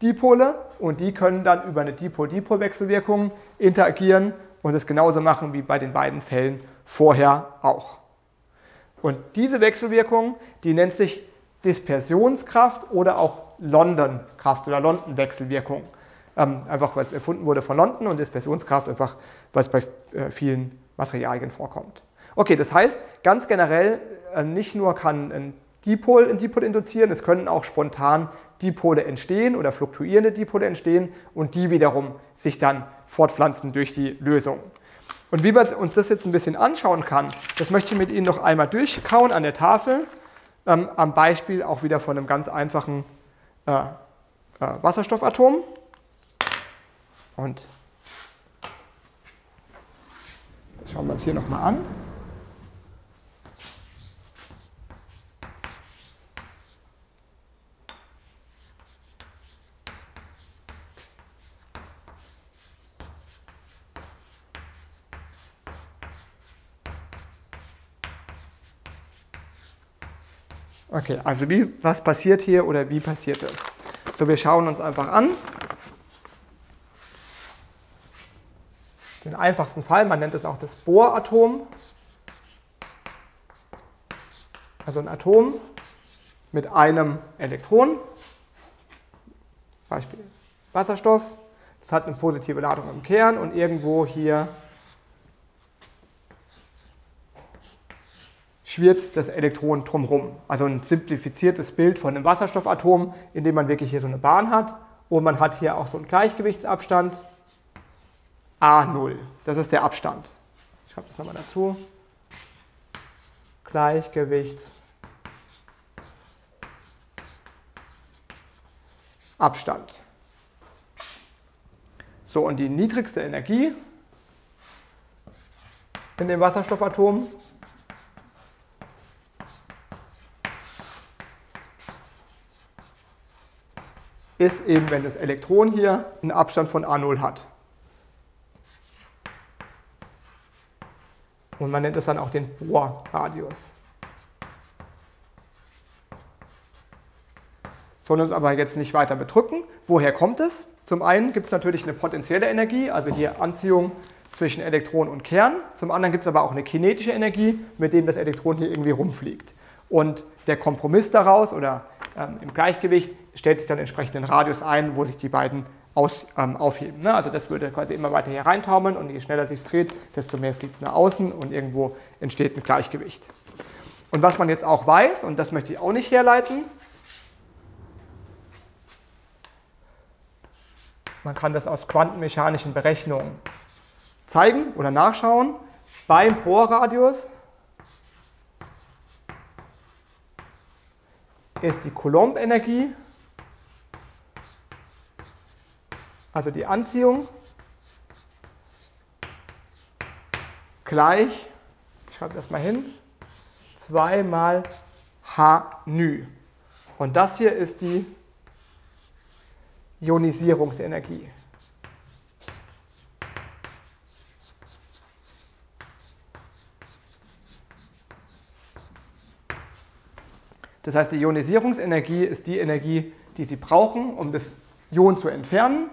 Dipole und die können dann über eine Dipol-Dipol-Wechselwirkung interagieren und es genauso machen wie bei den beiden Fällen vorher auch. Und diese Wechselwirkung, die nennt sich Dispersionskraft oder auch London-Kraft oder London-Wechselwirkung. Einfach, weil es erfunden wurde von London und Dispersionskraft einfach, weil es bei vielen Materialien vorkommt. Okay, das heißt, ganz generell, nicht nur kann ein Dipol induzieren, es können auch spontan Dipole entstehen oder fluktuierende Dipole entstehen und die wiederum sich dann fortpflanzen durch die Lösung. Und wie man uns das jetzt ein bisschen anschauen kann, das möchte ich mit Ihnen noch einmal durchkauen an der Tafel, am Beispiel auch wieder von einem ganz einfachen Wasserstoffatom. Und das schauen wir uns hier nochmal an. Okay, also was passiert hier oder wie passiert das? So, wir schauen uns einfach an. Den einfachsten Fall, man nennt es auch das Bohr-Atom. Also ein Atom mit einem Elektron, Beispiel Wasserstoff. Das hat eine positive Ladung im Kern und irgendwo hier schwirrt das Elektron drumherum. Also ein simplifiziertes Bild von einem Wasserstoffatom, in dem man wirklich hier so eine Bahn hat. Und man hat hier auch so einen Gleichgewichtsabstand. A0, das ist der Abstand. Ich schreibe das nochmal dazu. Gleichgewichtsabstand. So, und die niedrigste Energie in dem Wasserstoffatom ist eben, wenn das Elektron hier einen Abstand von A0 hat. Und man nennt das dann auch den Bohr-Radius. Sollen uns aber jetzt nicht weiter bedrücken. Woher kommt es? Zum einen gibt es natürlich eine potentielle Energie, also hier Anziehung zwischen Elektron und Kern. Zum anderen gibt es aber auch eine kinetische Energie, mit dem das Elektron hier irgendwie rumfliegt. Und der Kompromiss daraus oder im Gleichgewicht stellt sich dann entsprechend den Radius ein, wo sich die beiden aufheben. Ne? Also das würde quasi immer weiter hier reintaumeln und je schneller es sich dreht, desto mehr fliegt es nach außen und irgendwo entsteht ein Gleichgewicht. Und was man jetzt auch weiß, und das möchte ich auch nicht herleiten, man kann das aus quantenmechanischen Berechnungen zeigen oder nachschauen, beim Bohr-Radius ist die Coulomb-Energie, also die Anziehung, gleich, ich schreibe das mal hin, 2 mal h-nü. Und das hier ist die Ionisierungsenergie. Das heißt, die Ionisierungsenergie ist die Energie, die Sie brauchen, um das Ion zu entfernen.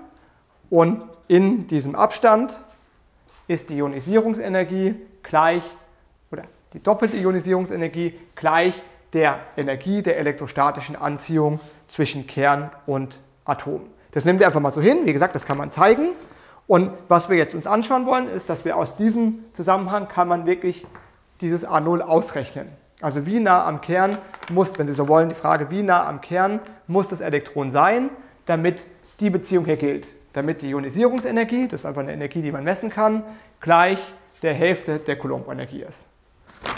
Und in diesem Abstand ist die Ionisierungsenergie gleich, oder die doppelte Ionisierungsenergie gleich der Energie der elektrostatischen Anziehung zwischen Kern und Atom. Das nehmen wir einfach mal so hin. Wie gesagt, das kann man zeigen. Und was wir jetzt uns anschauen wollen, ist, dass wir aus diesem Zusammenhang kann man wirklich dieses A0 ausrechnen. Also wie nah am Kern muss, wenn Sie so wollen, die Frage, wie nah am Kern muss das Elektron sein, damit die Beziehung hier gilt. Damit die Ionisierungsenergie, das ist einfach eine Energie, die man messen kann, gleich der Hälfte der Coulomb-Energie ist.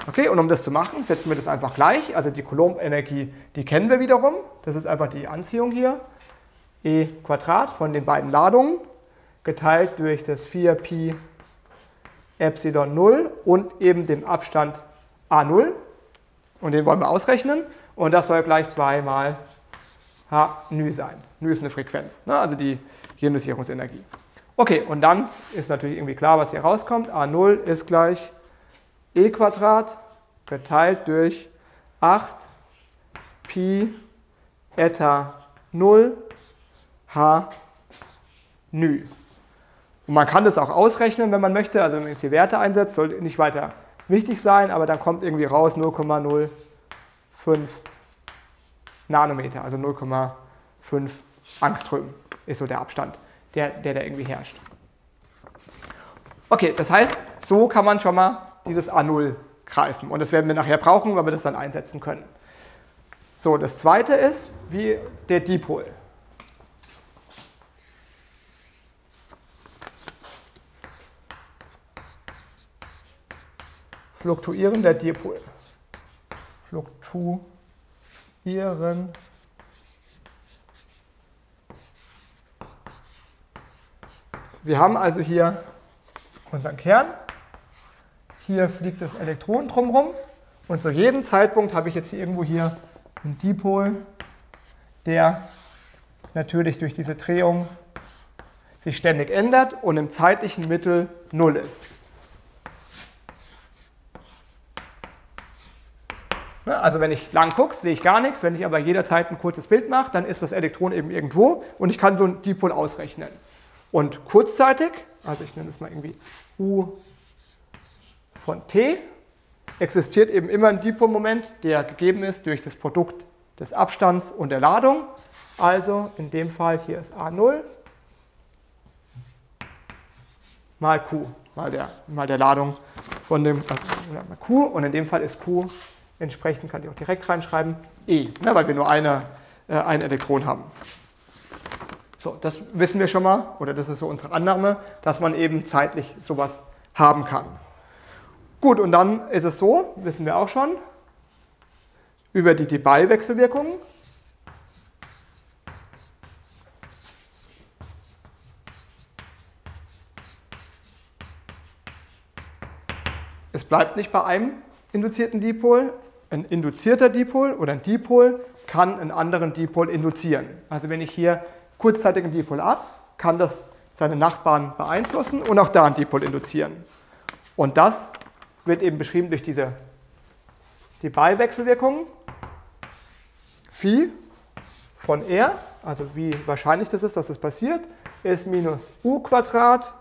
Okay, und um das zu machen, setzen wir das einfach gleich. Also die Coulomb-Energie, die kennen wir wiederum. Das ist einfach die Anziehung hier. E² von den beiden Ladungen geteilt durch das 4Pi Epsilon 0 und eben dem Abstand A0. Und den wollen wir ausrechnen. Und das soll gleich 2 mal h-nü sein. Nü ist eine Frequenz, ne? Also die Ionisierungsenergie. Okay, und dann ist natürlich irgendwie klar, was hier rauskommt. A0 ist gleich E² geteilt durch 8 Pi Eta 0 h nü. Und man kann das auch ausrechnen, wenn man möchte. Also wenn man jetzt die Werte einsetzt, sollte nicht weiter wichtig sein, aber dann kommt irgendwie raus 0,05 Nanometer, also 0,5 Angström ist so der Abstand, der da irgendwie herrscht. Okay, das heißt, so kann man schon mal dieses A0 greifen und das werden wir nachher brauchen, weil wir das dann einsetzen können. So, das zweite ist wie der Dipol. Fluktuierender Dipol. Wir haben also hier unseren Kern. Hier fliegt das Elektron drumherum. Und zu jedem Zeitpunkt habe ich jetzt hier irgendwo hier einen Dipol, der natürlich durch diese Drehung sich ständig ändert und im zeitlichen Mittel 0 ist. Also wenn ich lang gucke, sehe ich gar nichts. Wenn ich aber jederzeit ein kurzes Bild mache, dann ist das Elektron eben irgendwo und ich kann so einen Dipol ausrechnen. Und kurzzeitig, also ich nenne es mal irgendwie U von T, existiert eben immer ein Dipolmoment, der gegeben ist durch das Produkt des Abstands und der Ladung. Also in dem Fall hier ist A0 mal Q. mal der Ladung von dem Q. Und in dem Fall ist Q entsprechend, kann ich auch direkt reinschreiben, E, ne, weil wir nur ein Elektron haben. So, das wissen wir schon mal, oder das ist so unsere Annahme, dass man eben zeitlich sowas haben kann. Gut, und dann ist es so, wissen wir auch schon, über die Debye-Wechselwirkungen, es bleibt nicht bei einem induzierten Dipol. Ein induzierter Dipol oder ein Dipol kann einen anderen Dipol induzieren. Also wenn ich hier kurzzeitigen Dipol habe, kann das seine Nachbarn beeinflussen und auch da einen Dipol induzieren. Und das wird eben beschrieben durch diese Debye-Wechselwirkungen. Phi von R, also wie wahrscheinlich das ist, dass das passiert, ist minus U²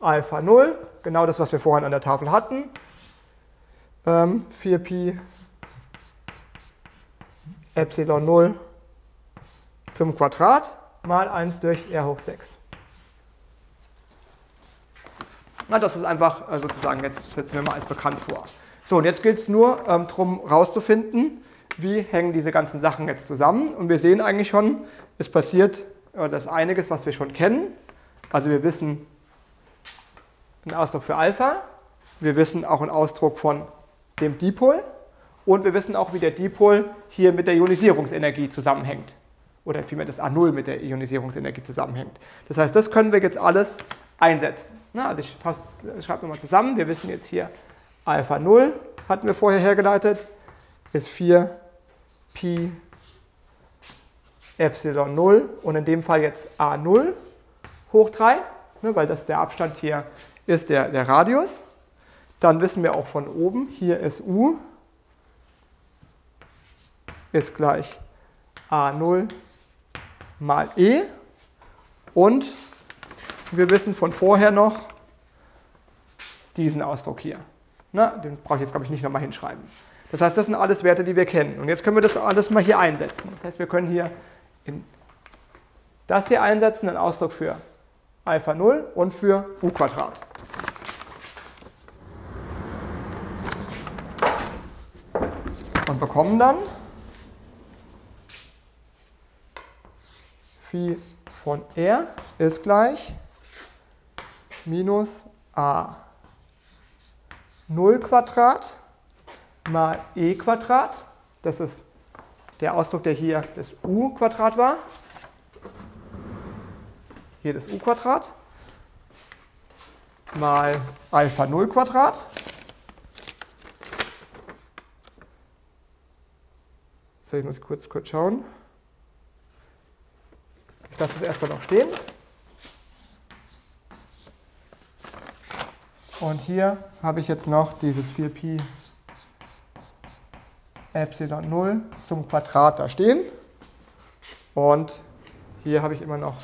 Alpha 0, genau das, was wir vorhin an der Tafel hatten. 4Pi Epsilon 0 zum Quadrat mal 1 durch R hoch 6. Na, das ist einfach sozusagen, jetzt setzen wir mal als bekannt vor. So, und jetzt gilt es nur darum rauszufinden, wie hängen diese ganzen Sachen jetzt zusammen. Und wir sehen eigentlich schon, es passiert das einiges, was wir schon kennen. Also wir wissen einen Ausdruck für Alpha, wir wissen auch einen Ausdruck von dem Dipol und wir wissen auch, wie der Dipol hier mit der Ionisierungsenergie zusammenhängt. Oder vielmehr das A0 mit der Ionisierungsenergie zusammenhängt. Das heißt, das können wir jetzt alles einsetzen. Na, also ich schreibe nochmal zusammen. Wir wissen jetzt hier, Alpha 0 hatten wir vorher hergeleitet, ist 4Pi Epsilon 0 und in dem Fall jetzt A0 hoch 3, ne, weil das der Abstand hier ist, der Radius. Dann wissen wir auch von oben, hier ist U ist gleich A0 mal E und wir wissen von vorher noch diesen Ausdruck hier. Na, den brauche ich jetzt, glaube ich, nicht nochmal hinschreiben. Das heißt, das sind alles Werte, die wir kennen. Und jetzt können wir das alles mal hier einsetzen. Das heißt, wir können hier das hier einsetzen, einen Ausdruck für Alpha 0 und für U². Und bekommen dann Phi von R ist gleich minus A0² mal E². Das ist der Ausdruck, der hier das U² war. Hier das U² mal Alpha 0². So, ich muss kurz schauen. Ich lasse das erstmal noch stehen. Und hier habe ich jetzt noch dieses 4Pi Epsilon 0 zum Quadrat da stehen. Und hier habe ich immer noch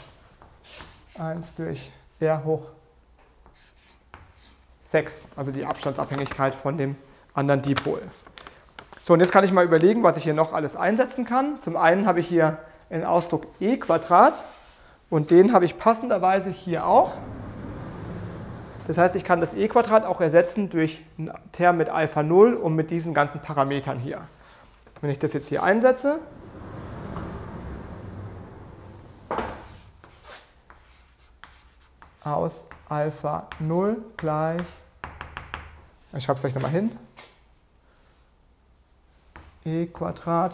1 durch R hoch 6, also die Abstandsabhängigkeit von dem anderen Dipol. So, und jetzt kann ich mal überlegen, was ich hier noch alles einsetzen kann. Zum einen habe ich hier einen Ausdruck E² und den habe ich passenderweise hier auch. Das heißt, ich kann das E² auch ersetzen durch einen Term mit Alpha 0 und mit diesen ganzen Parametern hier. Wenn ich das jetzt hier einsetze, aus Alpha 0 gleich, ich schreibe es gleich nochmal hin, E²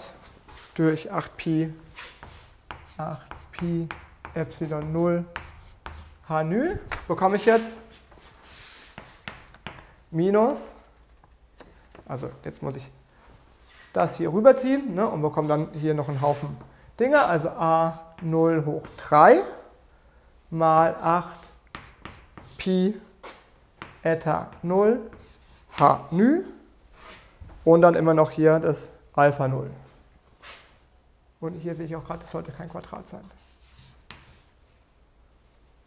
durch 8Pi Epsilon 0 H0 bekomme ich jetzt minus, also jetzt muss ich das hier rüberziehen, ne, und bekomme dann hier noch einen Haufen Dinge, also A0 hoch 3 mal 8Pi Eta 0 H0 und dann immer noch hier das Alpha 0. Und hier sehe ich auch gerade, das sollte kein Quadrat sein.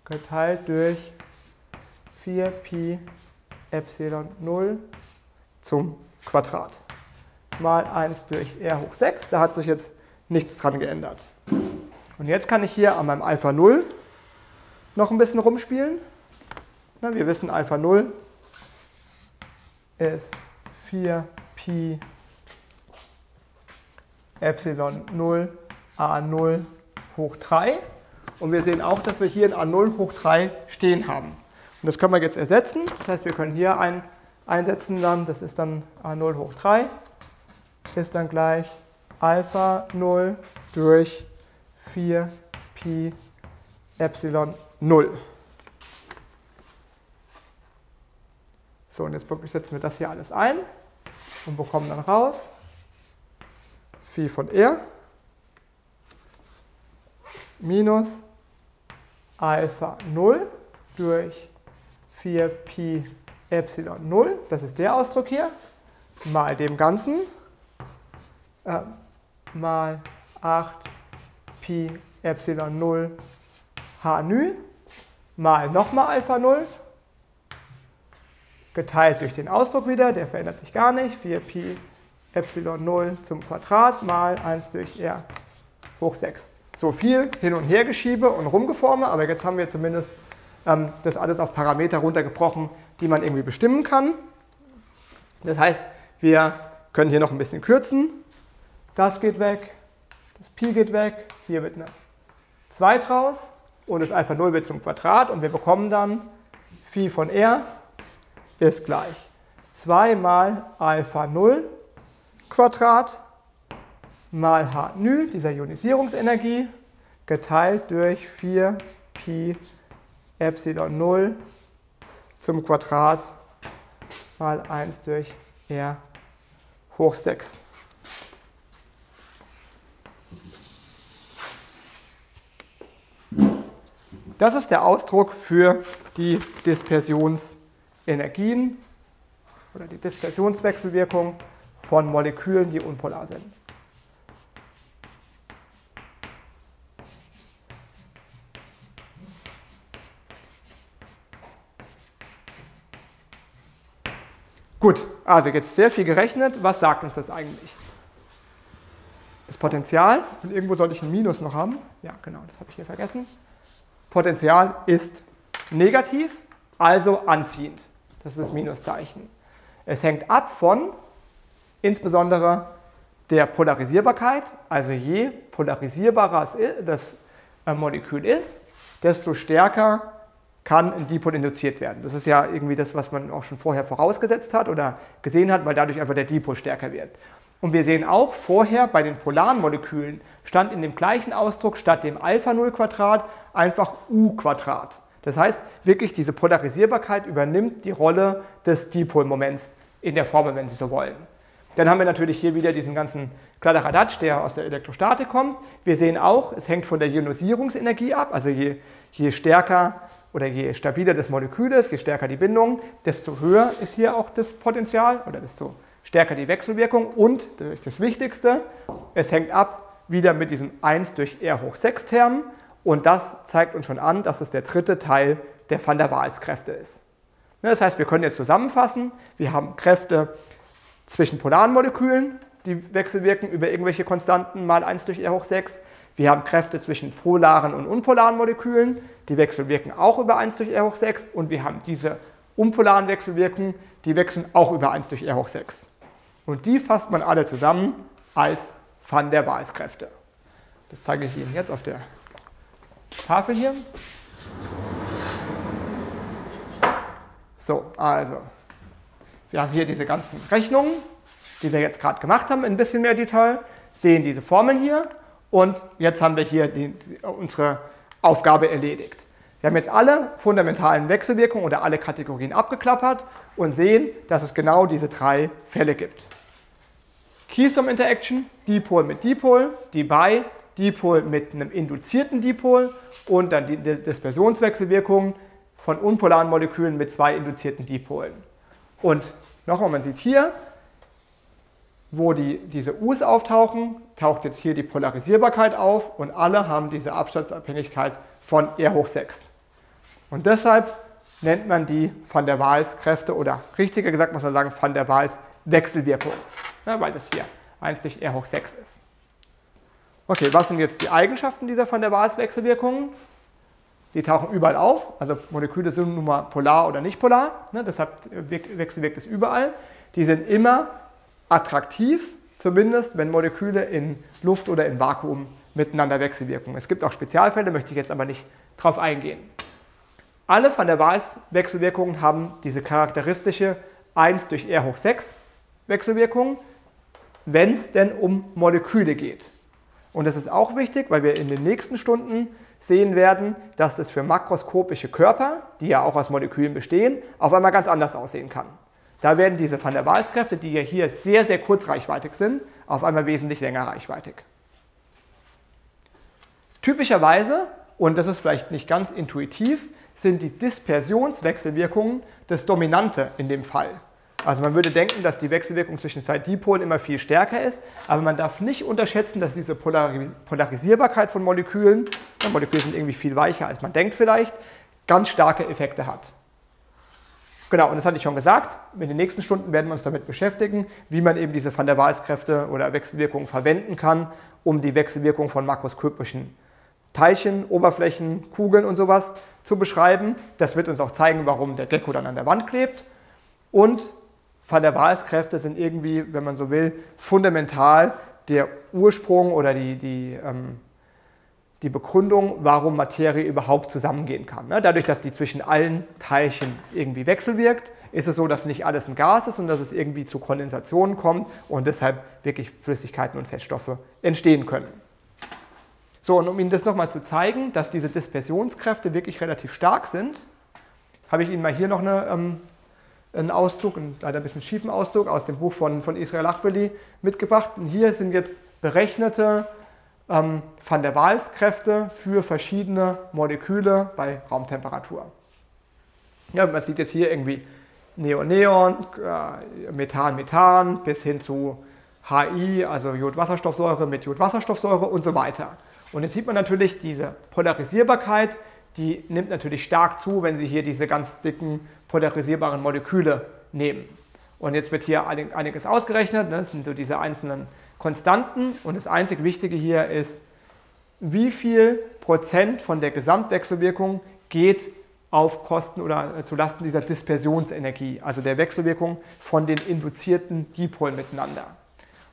Geteilt durch 4Pi Epsilon 0 zum Quadrat. Mal 1 durch R hoch 6, da hat sich jetzt nichts dran geändert. Und jetzt kann ich hier an meinem Alpha 0 noch ein bisschen rumspielen. Na, wir wissen, Alpha 0 ist 4Pi Epsilon 0 A0 hoch 3. Und wir sehen auch, dass wir hier ein A0 hoch 3 stehen haben. Und das können wir jetzt ersetzen. Das heißt, wir können hier einsetzen, dann, das ist dann A0 hoch 3, ist dann gleich Alpha 0 durch 4 Pi Epsilon 0. So, und jetzt setzen wir das hier alles ein und bekommen dann raus Phi von R minus Alpha 0 durch 4 Pi Epsilon 0, das ist der Ausdruck hier, mal dem Ganzen, mal 8 Pi Epsilon 0 H nu, mal nochmal Alpha 0, geteilt durch den Ausdruck wieder, der verändert sich gar nicht, 4 Pi Epsilon 0 zum Quadrat mal 1 durch R hoch 6. So viel hin und her geschiebe und rumgeforme, aber jetzt haben wir zumindest das alles auf Parameter runtergebrochen, die man irgendwie bestimmen kann. Das heißt, wir können hier noch ein bisschen kürzen. Das geht weg, das Pi geht weg, hier wird eine 2 draus und das Alpha 0 wird zum Quadrat und wir bekommen dann Phi von R ist gleich 2 mal Alpha 0 Quadrat mal H nu, dieser Ionisierungsenergie, geteilt durch 4 Pi Epsilon 0 zum Quadrat mal 1 durch R hoch 6. Das ist der Ausdruck für die Dispersionsenergien oder die Dispersionswechselwirkung von Molekülen, die unpolar sind. Gut, also jetzt sehr viel gerechnet. Was sagt uns das eigentlich? Das Potential, und irgendwo sollte ich ein Minus noch haben. Ja, genau, das habe ich hier vergessen. Potential ist negativ, also anziehend. Das ist das Minuszeichen. Es hängt ab von insbesondere der Polarisierbarkeit. Also je polarisierbarer das Molekül ist, desto stärker kann ein Dipol induziert werden. Das ist ja irgendwie das, was man auch schon vorher vorausgesetzt hat oder gesehen hat, weil dadurch einfach der Dipol stärker wird. Und wir sehen auch vorher bei den polaren Molekülen stand in dem gleichen Ausdruck statt dem Alpha 0 Quadrat einfach U Quadrat. Das heißt, wirklich diese Polarisierbarkeit übernimmt die Rolle des Dipolmoments in der Formel, wenn Sie so wollen. Dann haben wir natürlich hier wieder diesen ganzen Kladderadatsch, der aus der Elektrostatik kommt. Wir sehen auch, es hängt von der Ionisierungsenergie ab, also je stärker oder je stabiler das Molekül ist, je stärker die Bindung, desto höher ist hier auch das Potential oder desto stärker die Wechselwirkung. Und das Wichtigste, es hängt ab wieder mit diesem 1 durch R hoch 6 Term. Und das zeigt uns schon an, dass es der dritte Teil der Van der Waals Kräfte ist. Das heißt, wir können jetzt zusammenfassen, wir haben Kräfte zwischen polaren Molekülen, die wechselwirken über irgendwelche Konstanten mal 1 durch R hoch 6. Wir haben Kräfte zwischen polaren und unpolaren Molekülen, die wechselwirken auch über 1 durch R hoch 6. Und wir haben diese unpolaren Wechselwirkungen, die wechseln auch über 1 durch R hoch 6. Und die fasst man alle zusammen als Van der Waals-Kräfte. Das zeige ich Ihnen jetzt auf der Tafel hier. So, also, wir haben hier diese ganzen Rechnungen, die wir jetzt gerade gemacht haben, in ein bisschen mehr Detail, sehen diese Formeln hier. Und jetzt haben wir hier unsere Aufgabe erledigt. Wir haben jetzt alle fundamentalen Wechselwirkungen oder alle Kategorien abgeklappert und sehen, dass es genau diese drei Fälle gibt. Keysom Interaction, Dipol mit Dipol, Debye, Dipol mit einem induzierten Dipol und dann die Dispersionswechselwirkung von unpolaren Molekülen mit zwei induzierten Dipolen. Und nochmal, man sieht hier, wo diese U's auftauchen, taucht jetzt hier die Polarisierbarkeit auf und alle haben diese Abstandsabhängigkeit von R hoch 6. Und deshalb nennt man die Van der Waals Kräfte oder richtiger gesagt muss man sagen Van der Waals Wechselwirkung, ja, weil das hier 1 durch R hoch 6 ist. Okay, was sind jetzt die Eigenschaften dieser Van der Waals Wechselwirkungen? Die tauchen überall auf, also Moleküle sind nun mal polar oder nicht polar, ne? Deshalb wechselwirkt es überall. Die sind immer attraktiv, zumindest wenn Moleküle in Luft oder in Vakuum miteinander wechselwirken. Es gibt auch Spezialfälle, möchte ich jetzt aber nicht drauf eingehen. Alle Van der Waals Wechselwirkungen haben diese charakteristische 1/R⁶ Wechselwirkung, wenn es denn um Moleküle geht. Und das ist auch wichtig, weil wir in den nächsten Stunden sehen werden, dass das für makroskopische Körper, die ja auch aus Molekülen bestehen, auf einmal ganz anders aussehen kann. Da werden diese Van der Waals-Kräfte, die ja hier sehr, sehr kurzreichweitig sind, auf einmal wesentlich länger reichweitig. Typischerweise, und das ist vielleicht nicht ganz intuitiv, sind die Dispersionswechselwirkungen das Dominante in dem Fall. Also man würde denken, dass die Wechselwirkung zwischen zwei Dipolen immer viel stärker ist, aber man darf nicht unterschätzen, dass diese Polarisierbarkeit von Molekülen, Moleküle sind irgendwie viel weicher als man denkt vielleicht, ganz starke Effekte hat. Genau, und das hatte ich schon gesagt, in den nächsten Stunden werden wir uns damit beschäftigen, wie man eben diese Van der Waals-Kräfte oder Wechselwirkungen verwenden kann, um die Wechselwirkung von makroskopischen Teilchen, Oberflächen, Kugeln und sowas zu beschreiben. Das wird uns auch zeigen, warum der Gecko dann an der Wand klebt. Und Van der Waals-Kräfte sind irgendwie, wenn man so will, fundamental der Ursprung oder die Begründung, warum Materie überhaupt zusammengehen kann. Dadurch, dass die zwischen allen Teilchen irgendwie wechselwirkt, ist es so, dass nicht alles ein Gas ist und dass es irgendwie zu Kondensationen kommt und deshalb wirklich Flüssigkeiten und Feststoffe entstehen können. So, und um Ihnen das nochmal zu zeigen, dass diese Dispersionskräfte wirklich relativ stark sind, habe ich Ihnen mal hier noch einen Auszug, einen leider ein bisschen schiefen Auszug aus dem Buch von Israel Achwelli mitgebracht. Und hier sind jetzt berechnete Van der Waals-Kräfte für verschiedene Moleküle bei Raumtemperatur. Ja, man sieht jetzt hier irgendwie Neon-Neon, Methan-Methan bis hin zu HI, also Jodwasserstoffsäure mit Jodwasserstoffsäure und so weiter. Und jetzt sieht man natürlich diese Polarisierbarkeit, die nimmt natürlich stark zu, wenn Sie hier diese ganz dicken polarisierbaren Moleküle nehmen. Und jetzt wird hier einiges ausgerechnet, ne? Das sind so diese einzelnen Konstanten und das einzig Wichtige hier ist, wie viel Prozent von der Gesamtwechselwirkung geht auf Kosten oder zulasten dieser Dispersionsenergie, also der Wechselwirkung von den induzierten Dipolen miteinander.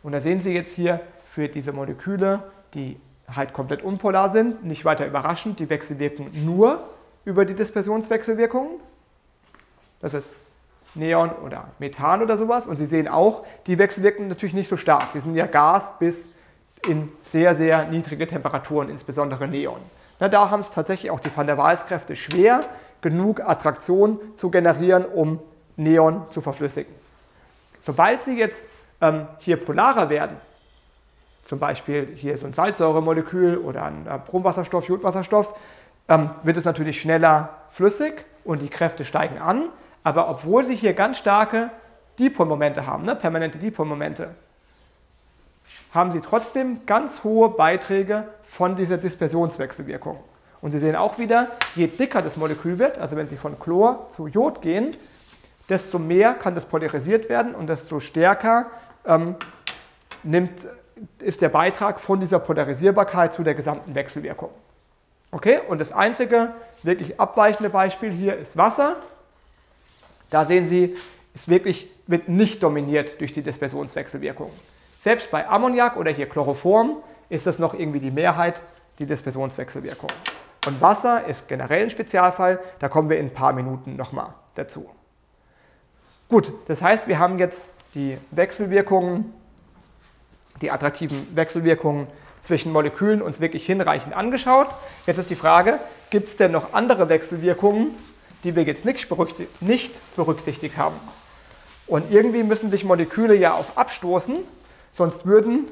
Und da sehen Sie jetzt hier für diese Moleküle, die halt komplett unpolar sind, nicht weiter überraschend, die wechselwirken nur über die Dispersionswechselwirkung. Das ist Neon oder Methan oder sowas. Und Sie sehen auch, die wechselwirken natürlich nicht so stark. Die sind ja Gas bis in sehr, sehr niedrige Temperaturen, insbesondere Neon. Na, da haben es tatsächlich auch die Van der Waals-Kräfte schwer, genug Attraktion zu generieren, um Neon zu verflüssigen. Sobald Sie jetzt hier polarer werden, zum Beispiel hier so ein Salzsäuremolekül oder ein Bromwasserstoff, Jodwasserstoff, wird es natürlich schneller flüssig und die Kräfte steigen an. Aber obwohl sie hier ganz starke Dipolmomente haben, ne, permanente Dipolmomente, haben sie trotzdem ganz hohe Beiträge von dieser Dispersionswechselwirkung. Und Sie sehen auch wieder, je dicker das Molekül wird, also wenn Sie von Chlor zu Jod gehen, desto mehr kann das polarisiert werden und desto stärker ist der Beitrag von dieser Polarisierbarkeit zu der gesamten Wechselwirkung. Okay, und das einzige wirklich abweichende Beispiel hier ist Wasser. Da sehen Sie, es wird nicht dominiert durch die Dispersionswechselwirkung. Selbst bei Ammoniak oder hier Chloroform ist das noch irgendwie die Mehrheit, die Dispersionswechselwirkung. Und Wasser ist generell ein Spezialfall, da kommen wir in ein paar Minuten nochmal dazu. Gut, das heißt, wir haben jetzt die Wechselwirkungen, die attraktiven Wechselwirkungen zwischen Molekülen uns wirklich hinreichend angeschaut. Jetzt ist die Frage, gibt es denn noch andere Wechselwirkungen, die wir jetzt nicht berücksichtigt haben? Und irgendwie müssen sich Moleküle ja auch abstoßen, sonst würden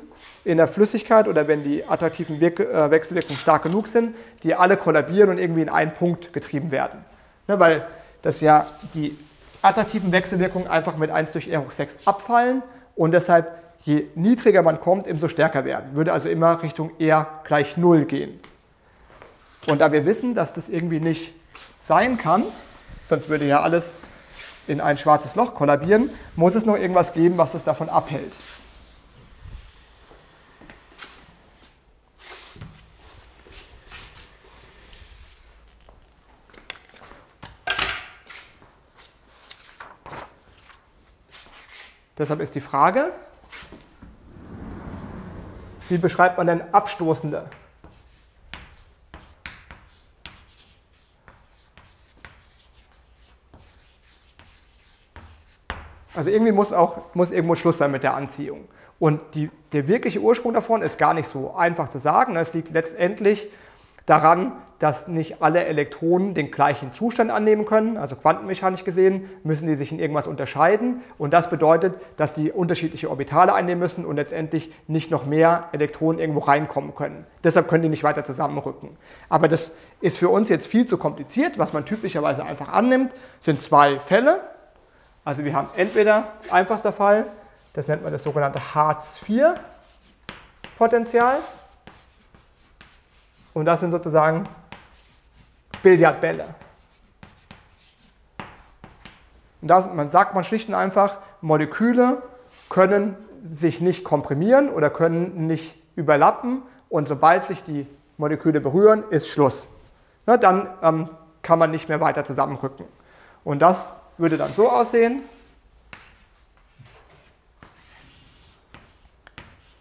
in der Flüssigkeit oder wenn die attraktiven Wechselwirkungen stark genug sind, die alle kollabieren und irgendwie in einen Punkt getrieben werden. Ne, weil das ja die attraktiven Wechselwirkungen einfach mit 1/R⁶ abfallen und deshalb je niedriger man kommt, umso stärker werden. Würde also immer Richtung R = 0 gehen. Und da wir wissen, dass das irgendwie nicht sein kann, sonst würde ja alles in ein schwarzes Loch kollabieren, muss es noch irgendwas geben, was es davon abhält. Deshalb ist die Frage, wie beschreibt man denn abstoßende . Also irgendwie muss irgendwo Schluss sein mit der Anziehung. Und der wirkliche Ursprung davon ist gar nicht so einfach zu sagen. Es liegt letztendlich daran, dass nicht alle Elektronen den gleichen Zustand annehmen können. Also quantenmechanisch gesehen müssen die sich in irgendwas unterscheiden. Und das bedeutet, dass die unterschiedliche Orbitale einnehmen müssen und letztendlich nicht noch mehr Elektronen irgendwo reinkommen können. Deshalb können die nicht weiter zusammenrücken. Aber das ist für uns jetzt viel zu kompliziert. Was man typischerweise einfach annimmt, sind zwei Fälle. Also wir haben entweder, einfachster Fall, das nennt man das sogenannte Hartz-IV-Potential. Und das sind sozusagen Billardbälle. Und das, man sagt schlicht und einfach, Moleküle können sich nicht komprimieren oder können nicht überlappen. Und sobald sich die Moleküle berühren, ist Schluss. Na, dann kann man nicht mehr weiter zusammenrücken. Und das würde dann so aussehen.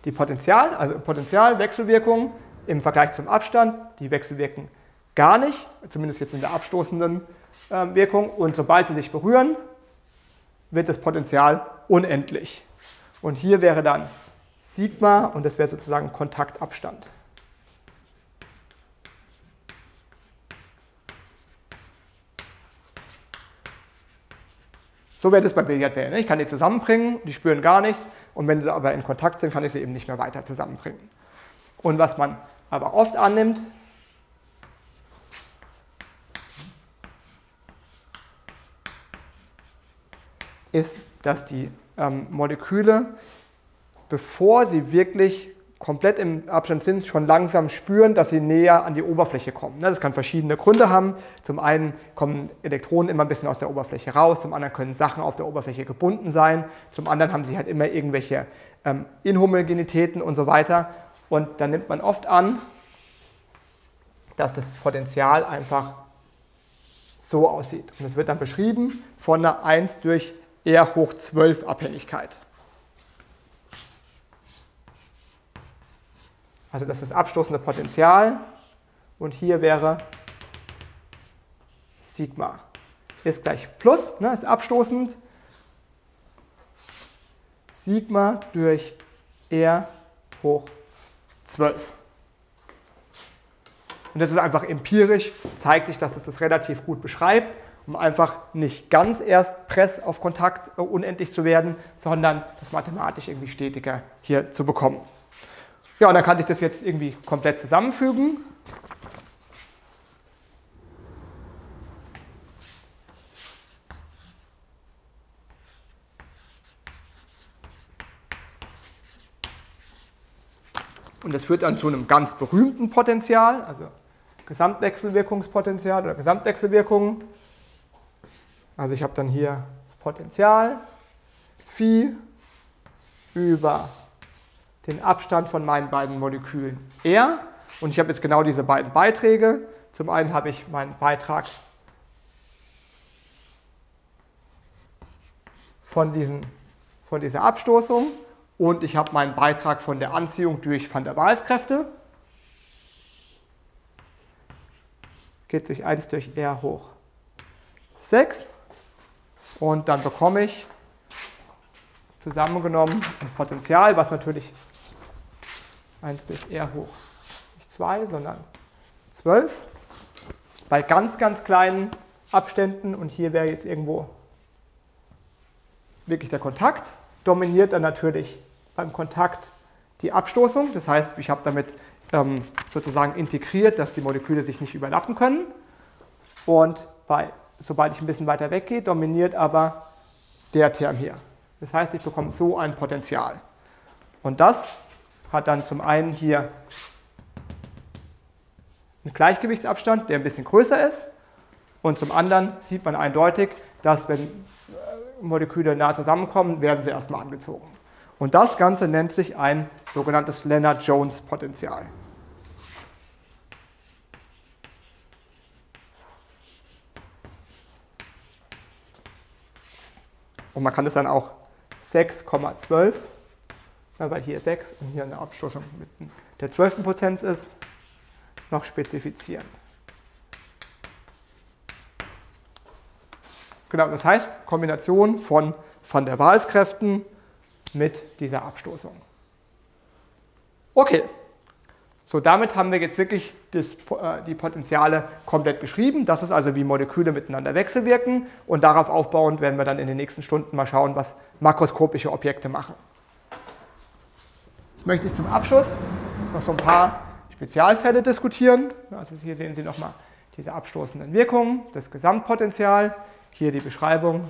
Die Potentialwechselwirkung im Vergleich zum Abstand, die wechselwirken gar nicht, zumindest jetzt in der abstoßenden Wirkung. Und sobald sie sich berühren, wird das Potential unendlich. Und hier wäre dann Sigma und das wäre sozusagen Kontaktabstand. So wäre das bei Billardbällen. Ich kann die zusammenbringen, die spüren gar nichts. Und wenn sie aber in Kontakt sind, kann ich sie eben nicht mehr weiter zusammenbringen. Und was man aber oft annimmt, ist, dass die Moleküle, bevor sie wirklich komplett im Abstand sind, schon langsam spüren, dass sie näher an die Oberfläche kommen. Das kann verschiedene Gründe haben. Zum einen kommen Elektronen immer ein bisschen aus der Oberfläche raus, zum anderen können Sachen auf der Oberfläche gebunden sein, zum anderen haben sie halt immer irgendwelche Inhomogenitäten und so weiter. Und dann nimmt man oft an, dass das Potential einfach so aussieht. Und das wird dann beschrieben von einer 1 durch R hoch 12 Abhängigkeit. Also das ist das abstoßende Potential und hier wäre Sigma. Ist gleich Plus, ne, ist abstoßend. Sigma durch R hoch 12. Und das ist einfach empirisch, zeigt sich, dass es das relativ gut beschreibt, um einfach nicht ganz erst Press auf Kontakt unendlich zu werden, sondern das mathematisch irgendwie stetiger hier zu bekommen. Ja, und dann kann ich das jetzt irgendwie komplett zusammenfügen. Und das führt dann zu einem ganz berühmten Potential, also Gesamtwechselwirkungspotential oder Gesamtwechselwirkungen. Also ich habe dann hier das Potential Phi über den Abstand von meinen beiden Molekülen R. Und ich habe jetzt genau diese beiden Beiträge. Zum einen habe ich meinen Beitrag von dieser Abstoßung und ich habe meinen Beitrag von der Anziehung durch Van der Waals Kräfte. Geht durch 1 durch R hoch 6. Und dann bekomme ich zusammengenommen ein Potential, was natürlich 1 durch R hoch, nicht 2, sondern 12, bei ganz, ganz kleinen Abständen. Und hier wäre jetzt irgendwo wirklich der Kontakt. Dominiert dann natürlich beim Kontakt die Abstoßung. Das heißt, ich habe damit sozusagen integriert, dass die Moleküle sich nicht überlappen können. Und sobald ich ein bisschen weiter weggehe, dominiert aber der Term hier. Das heißt, ich bekomme so ein Potential. Und das hat dann zum einen hier einen Gleichgewichtsabstand, der ein bisschen größer ist. Und zum anderen sieht man eindeutig, dass wenn Moleküle nah zusammenkommen, werden sie erstmal angezogen. Und das Ganze nennt sich ein sogenanntes Lennard-Jones-Potential. Und man kann das dann auch 6,12, weil hier 6 und hier eine Abstoßung mit der 12. Potenz ist, noch spezifizieren. Genau, das heißt Kombination von Van der Waals Kräften mit dieser Abstoßung. Okay, so damit haben wir jetzt wirklich die Potenziale komplett beschrieben. Das ist also, wie Moleküle miteinander wechselwirken, und darauf aufbauend werden wir dann in den nächsten Stunden mal schauen, was makroskopische Objekte machen. Jetzt möchte ich zum Abschluss noch so ein paar Spezialfälle diskutieren. Also hier sehen Sie nochmal diese abstoßenden Wirkungen, das Gesamtpotenzial, hier die Beschreibung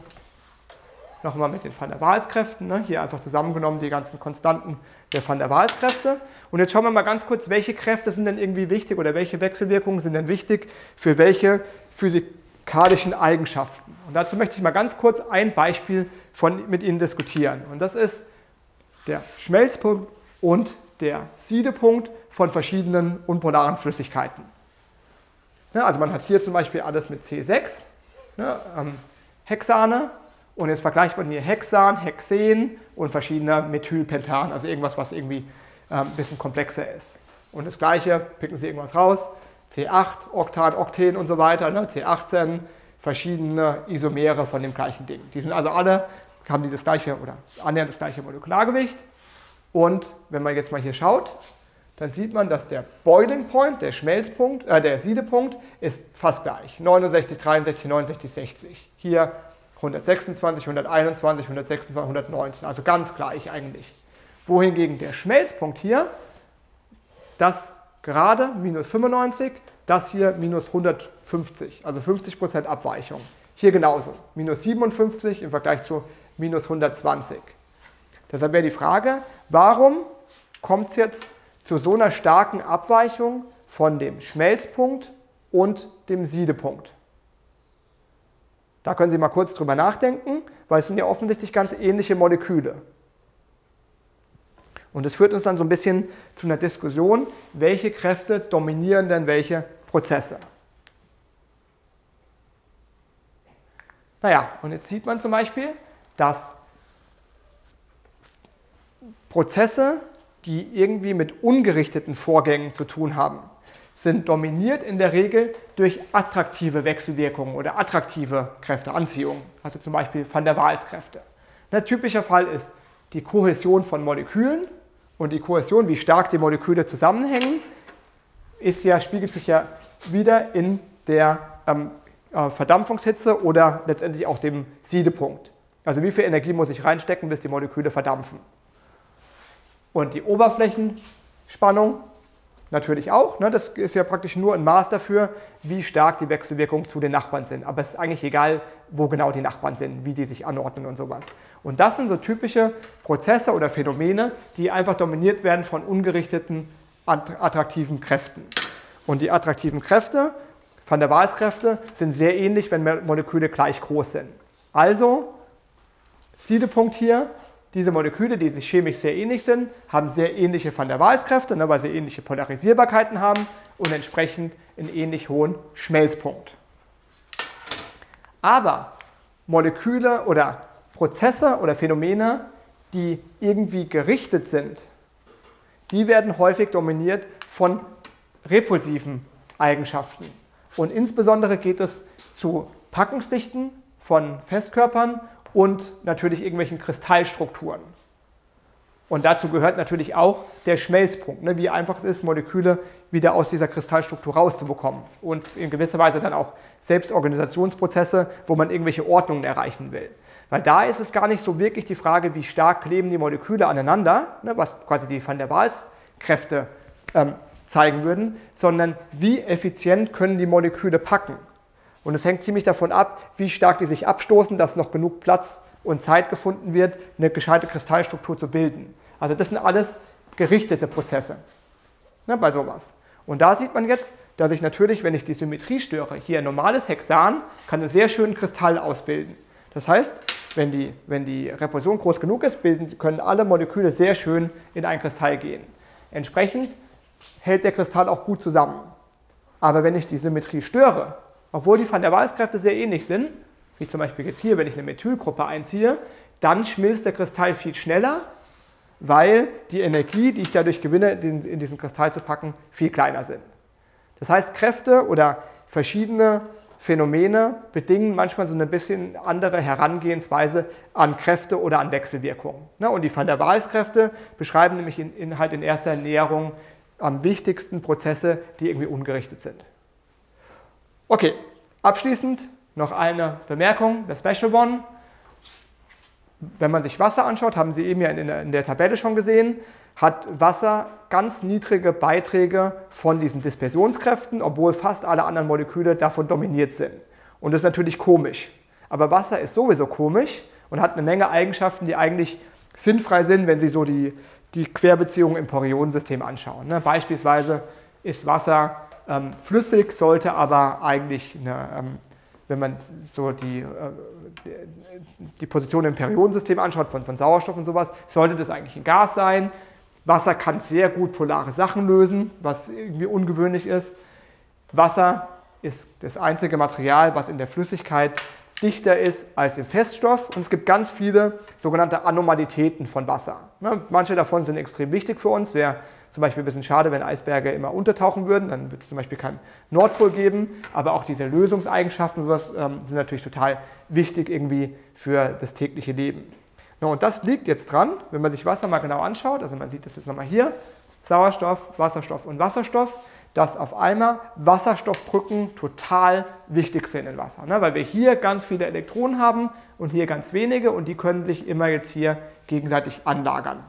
nochmal mit den Van der Waals-Kräften, ne? Hier einfach zusammengenommen die ganzen Konstanten der Van der Waals-Kräfte. Und jetzt schauen wir mal ganz kurz, welche Kräfte sind denn irgendwie wichtig oder welche Wechselwirkungen sind denn wichtig für welche physikalischen Eigenschaften. Und dazu möchte ich mal ganz kurz ein Beispiel mit Ihnen diskutieren. Und das ist der Schmelzpunkt und der Siedepunkt von verschiedenen unpolaren Flüssigkeiten. Ja, also man hat hier zum Beispiel alles mit C6, ne, Hexane. Und jetzt vergleicht man hier Hexan, Hexen und verschiedene Methylpentan, also irgendwas, was irgendwie ein bisschen komplexer ist. Und das Gleiche, picken Sie irgendwas raus, C8, Oktat, Okten und so weiter, ne? C18, verschiedene Isomere von dem gleichen Ding. Die sind also alle, haben die das gleiche oder annähernd das gleiche Molekulargewicht. Und wenn man jetzt mal hier schaut, dann sieht man, dass der Boiling Point, der Schmelzpunkt, der Siedepunkt ist fast gleich. 69, 63, 69, 60. Hier 126, 121, 126, 119, also ganz gleich eigentlich. Wohingegen der Schmelzpunkt hier, das gerade minus 95, das hier minus 150, also 50% Abweichung. Hier genauso, minus 57 im Vergleich zu minus 120. Deshalb wäre die Frage, warum kommt es jetzt zu so einer starken Abweichung von dem Schmelzpunkt und dem Siedepunkt? Da können Sie mal kurz drüber nachdenken, weil es sind ja offensichtlich ganz ähnliche Moleküle. Und das führt uns dann so ein bisschen zu einer Diskussion, welche Kräfte dominieren denn welche Prozesse. Naja, und jetzt sieht man zum Beispiel, dass Prozesse, die irgendwie mit ungerichteten Vorgängen zu tun haben, sind dominiert in der Regel durch attraktive Wechselwirkungen oder attraktive Kräfteanziehungen, also zum Beispiel Van der Waals-Kräfte. Ein typischer Fall ist die Kohäsion von Molekülen, und die Kohäsion, wie stark die Moleküle zusammenhängen, ist ja, spiegelt sich ja wieder in der Verdampfungshitze oder letztendlich auch dem Siedepunkt. Also wie viel Energie muss ich reinstecken, bis die Moleküle verdampfen. Und die Oberflächenspannung natürlich auch, ne? Das ist ja praktisch nur ein Maß dafür, wie stark die Wechselwirkungen zu den Nachbarn sind. Aber es ist eigentlich egal, wo genau die Nachbarn sind, wie die sich anordnen und sowas. Und das sind so typische Prozesse oder Phänomene, die einfach dominiert werden von ungerichteten, attraktiven Kräften. Und die attraktiven Kräfte, Van der Waals-Kräfte, sind sehr ähnlich, wenn Moleküle gleich groß sind. Also, Siedepunkt hier. Diese Moleküle, die sich chemisch sehr ähnlich sind, haben sehr ähnliche Van der Waals-Kräfte, weil sie ähnliche Polarisierbarkeiten haben und entsprechend einen ähnlich hohen Schmelzpunkt. Aber Moleküle oder Prozesse oder Phänomene, die irgendwie gerichtet sind, die werden häufig dominiert von repulsiven Eigenschaften. Und insbesondere geht es zu Packungsdichten von Festkörpern und natürlich irgendwelchen Kristallstrukturen. Und dazu gehört natürlich auch der Schmelzpunkt, ne, wie einfach es ist, Moleküle wieder aus dieser Kristallstruktur rauszubekommen. Und in gewisser Weise dann auch Selbstorganisationsprozesse, wo man irgendwelche Ordnungen erreichen will. Weil da ist es gar nicht so wirklich die Frage, wie stark kleben die Moleküle aneinander, ne, was quasi die Van der Waals-Kräfte zeigen würden, sondern wie effizient können die Moleküle packen. Und es hängt ziemlich davon ab, wie stark die sich abstoßen, dass noch genug Platz und Zeit gefunden wird, eine gescheite Kristallstruktur zu bilden. Also das sind alles gerichtete Prozesse, ne, bei sowas. Und da sieht man jetzt, dass ich natürlich, wenn ich die Symmetrie störe, hier ein normales Hexan kann einen sehr schönen Kristall ausbilden. Das heißt, wenn die Repulsion groß genug ist, können alle Moleküle sehr schön in einen Kristall gehen. Entsprechend hält der Kristall auch gut zusammen. Aber wenn ich die Symmetrie störe, obwohl die Van der Waals-Kräfte sehr ähnlich sind, wie zum Beispiel jetzt hier, wenn ich eine Methylgruppe einziehe, dann schmilzt der Kristall viel schneller, weil die Energie, die ich dadurch gewinne, in diesen Kristall zu packen, viel kleiner sind. Das heißt, Kräfte oder verschiedene Phänomene bedingen manchmal so eine bisschen andere Herangehensweise an Kräfte oder an Wechselwirkungen. Und die Van der Waals-Kräfte beschreiben nämlich halt in erster Näherung am wichtigsten Prozesse, die irgendwie ungerichtet sind. Okay, abschließend noch eine Bemerkung, der Special One. Wenn man sich Wasser anschaut, haben Sie eben ja in der Tabelle schon gesehen, hat Wasser ganz niedrige Beiträge von diesen Dispersionskräften, obwohl fast alle anderen Moleküle davon dominiert sind. Und das ist natürlich komisch. Aber Wasser ist sowieso komisch und hat eine Menge Eigenschaften, die eigentlich sinnfrei sind, wenn Sie so die Querbeziehungen im Periodensystem anschauen. Beispielsweise ist Wasser flüssig, sollte aber eigentlich eine wenn man so die Position im Periodensystem anschaut, von Sauerstoff und sowas, sollte das eigentlich ein Gas sein. Wasser kann sehr gut polare Sachen lösen, was irgendwie ungewöhnlich ist. Wasser ist das einzige Material, was in der Flüssigkeit dichter ist als im Feststoff. Und es gibt ganz viele sogenannte Anomalitäten von Wasser. Manche davon sind extrem wichtig für uns. Wäre zum Beispiel ein bisschen schade, wenn Eisberge immer untertauchen würden. Dann würde es zum Beispiel keinen Nordpol geben. Aber auch diese Lösungseigenschaften sind natürlich total wichtig irgendwie für das tägliche Leben. Und das liegt jetzt dran, wenn man sich Wasser mal genau anschaut. Also man sieht das jetzt nochmal hier. Sauerstoff, Wasserstoff und Wasserstoff. Dass auf einmal Wasserstoffbrücken total wichtig sind in Wasser. Ne? Weil wir hier ganz viele Elektronen haben und hier ganz wenige und die können sich immer jetzt hier gegenseitig anlagern.